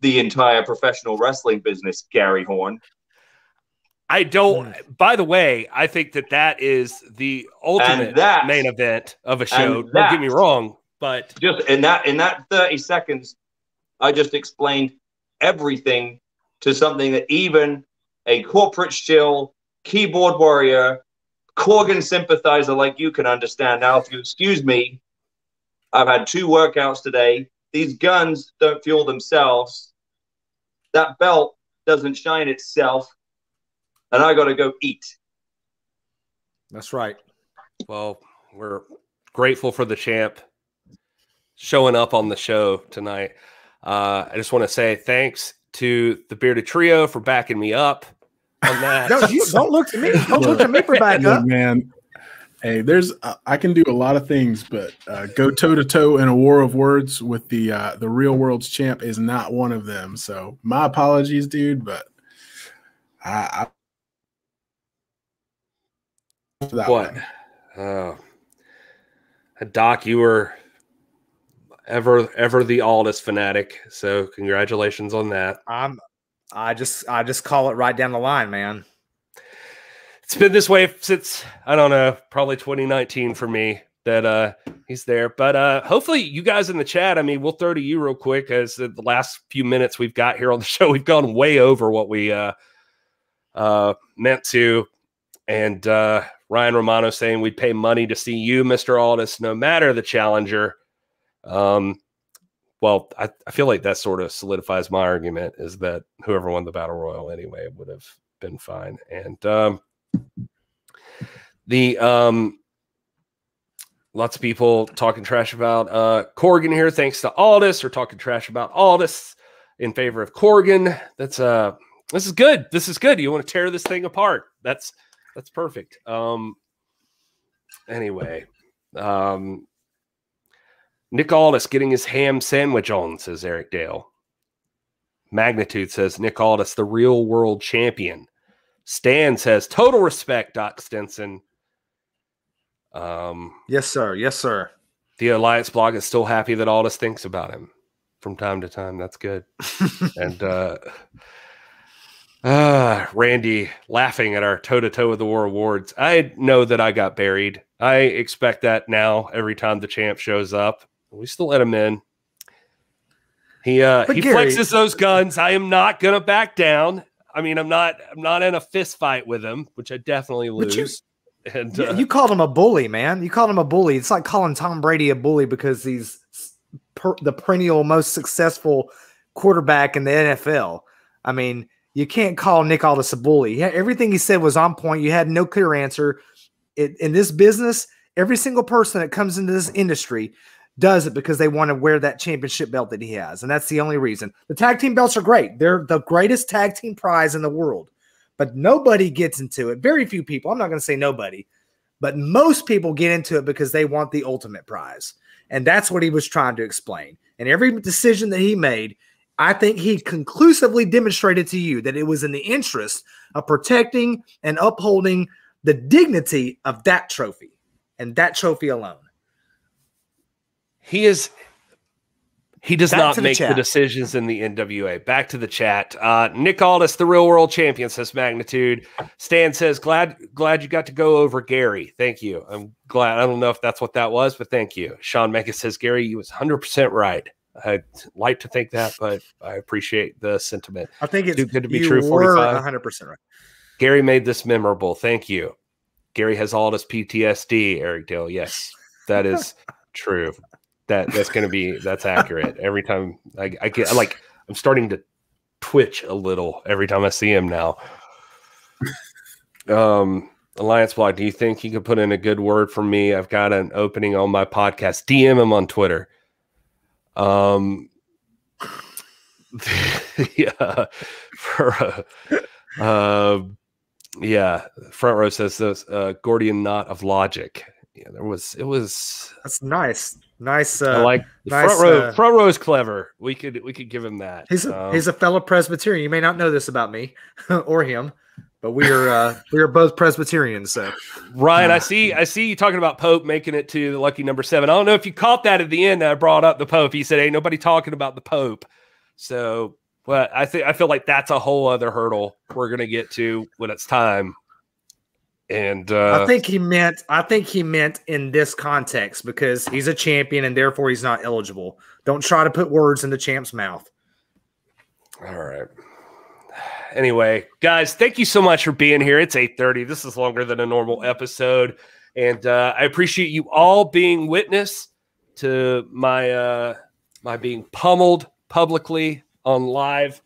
the entire professional wrestling business, Gary Horne. I don't, by the way, I think that that is the ultimate that, main event of a show. That, don't get me wrong, but just in that, in that thirty seconds, I just explained everything to something that even a corporate shill, keyboard warrior, Corgan sympathizer like you can understand. Now, if you excuse me, I've had two workouts today. These guns don't fuel themselves. That belt doesn't shine itself. And I got to go eat. That's right. Well, we're grateful for the champ. showing up on the show tonight. Uh, I just want to say thanks to the Bearded Trio for backing me up on that. No, you don't look to me. Don't look to me for backup, man. Hey, there's uh, I can do a lot of things, but uh, go toe to toe in a war of words with the uh, the real world's champ is not one of them. So my apologies, dude. But I, I that what? Uh, Doc, you were ever ever the Aldis fanatic. So congratulations on that. I'm I just I just call it right down the line, man. It's been this way since, I don't know, probably twenty nineteen for me that uh, he's there. But uh, hopefully you guys in the chat, I mean, we'll throw to you real quick as the last few minutes we've got here on the show. We've gone way over what we uh, uh, meant to. And uh, Ryan Romano saying we'd pay money to see you, Mister Aldis, no matter the challenger. Um, well, I, I feel like that sort of solidifies my argument is that whoever won the Battle Royal anyway would have been fine. And um, the um lots of people talking trash about uh Corgan here, thanks to Aldis, or talking trash about Aldis in favor of Corgan. That's uh this is good. This is good. You want to tear this thing apart. That's that's perfect. Um anyway. Um Nick Aldis getting his ham sandwich on, says Eric Dale. Magnitude says Nick Aldis, the real world champion. Stan says, total respect, Doc Stinson. Um, yes, sir. Yes, sir. The Alliance blog is still happy that Aldis thinks about him from time to time. That's good. And uh, uh, Randy laughing at our toe-to-toe of the war awards. I know that I got buried. I expect that now every time the champ shows up. We still let him in. He, uh, he Gary flexes those guns. I am not going to back down. I mean, I'm not, I'm not in a fist fight with him, which I definitely lose. You, and uh, you called him a bully, man. You called him a bully. It's like calling Tom Brady a bully because he's per, the perennial most successful quarterback in the N F L. I mean, you can't call Nick Aldis a bully. Yeah, everything he said was on point. You had no clear answer. It, in this business, every single person that comes into this industry does it because they want to wear that championship belt that he has. And that's the only reason. The tag team belts are great. They're the greatest tag team prize in the world, but nobody gets into it. Very few people. I'm not going to say nobody, but most people get into it because they want the ultimate prize. And that's what he was trying to explain. And every decision that he made, I think he conclusively demonstrated to you that it was in the interest of protecting and upholding the dignity of that trophy and that trophy alone. He is, he does not make the decisions in the N W A. Back to the chat. Uh, Nick Aldis, the real world champion, says Magnitude. Stan says, glad, glad you got to go over Gary. Thank you. I'm glad. I don't know if that's what that was, but thank you. Sean Mekas says, Gary, you was one hundred percent right. I'd like to think that, but I appreciate the sentiment. I think it's too good to be true. forty-five. one hundred percent right. Gary made this memorable. Thank you. Gary has Aldis P T S D, Eric Dale. Yes, that is true. That that's going to be, that's accurate. Every time I, I get like, I'm starting to twitch a little every time I see him now. Um, Alliance Blog, do you think he could put in a good word for me? I've got an opening on my podcast. D M him on Twitter. Um, yeah, for, uh, uh, yeah. Front Row says this uh, Gordian knot of logic. Yeah, there was, it was, that's nice. Nice. Uh, I like nice, front row. Uh, front row is clever. We could, we could give him that. He's a, um, he's a fellow Presbyterian. You may not know this about me or him, but we are, uh, we are both Presbyterians. So Ryan, I see, I see you talking about Pope making it to the lucky number seven. I don't know if you caught that at the end. I brought up the Pope. He said, "Hey, nobody talking about the Pope." So, well, I think, I feel like that's a whole other hurdle we're going to get to when it's time. And uh, I think he meant, I think he meant in this context because he's a champion and therefore he's not eligible. Don't try to put words in the champ's mouth. All right. Anyway, guys, thank you so much for being here. It's eight thirty. This is longer than a normal episode. And uh, I appreciate you all being witness to my, uh, my being pummeled publicly on live,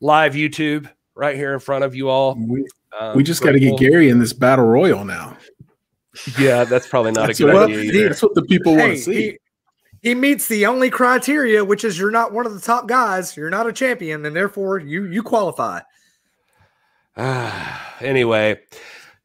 live YouTube right here in front of you all. We Um, we just got to get Gary in this battle royal now. Yeah, that's probably not that's a good what, idea. Either. That's what the people hey, want to see. He, He meets the only criteria, which is you're not one of the top guys. You're not a champion, and therefore you you qualify. Uh, anyway,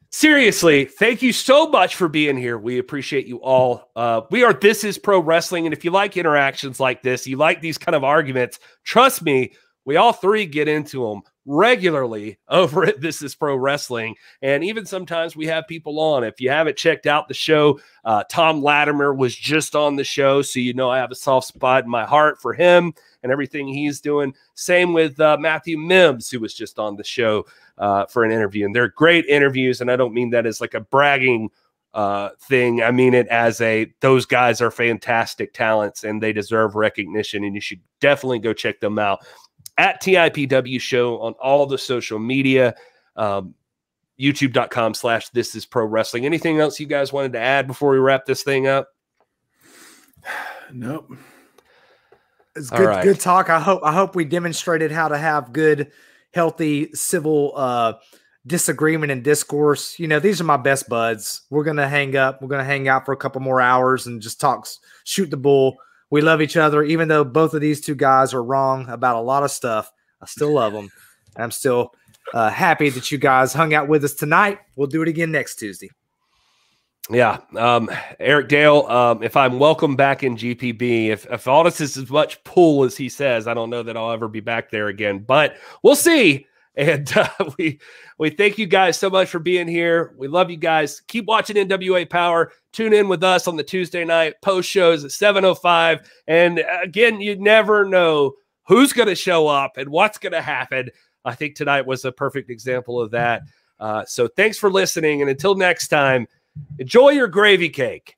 seriously, thank you so much for being here. We appreciate you all. Uh, we are This Is Pro Wrestling, and if you like interactions like this, you like these kind of arguments, trust me, we all three get into them regularly over at This Is Pro Wrestling. And even sometimes we have people on. If you haven't checked out the show, uh, Tom Latimer was just on the show. So, you know, I have a soft spot in my heart for him and everything he's doing. Same with uh, Matthew Mims, who was just on the show uh, for an interview. And they're great interviews. And I don't mean that as like a bragging uh, thing. I mean it as a, those guys are fantastic talents and they deserve recognition. And you should definitely go check them out. At T I P W Show on all the social media, um, youtube.com slash This Is Pro Wrestling. Anything else you guys wanted to add before we wrap this thing up? Nope. It's good, right. Good talk. I hope I hope we demonstrated how to have good, healthy, civil uh, disagreement and discourse. You know, these are my best buds. We're going to hang up. We're going to hang out for a couple more hours and just talk, shoot the bull. We love each other, even though both of these two guys are wrong about a lot of stuff. I still love them. And I'm still uh, happy that you guys hung out with us tonight. We'll do it again next Tuesday. Yeah. Um, Eric Dale, um, if I'm welcome back in G P B, if, if Aldis is as much pull as he says, I don't know that I'll ever be back there again, but we'll see. And uh, we we thank you guys so much for being here. We love you guys. Keep watching N W A Power. Tune in with us on the Tuesday night post shows at seven oh five. And again, you never know who's going to show up and what's going to happen. I think tonight was a perfect example of that. Uh, so thanks for listening. And until next time, enjoy your gravy cake.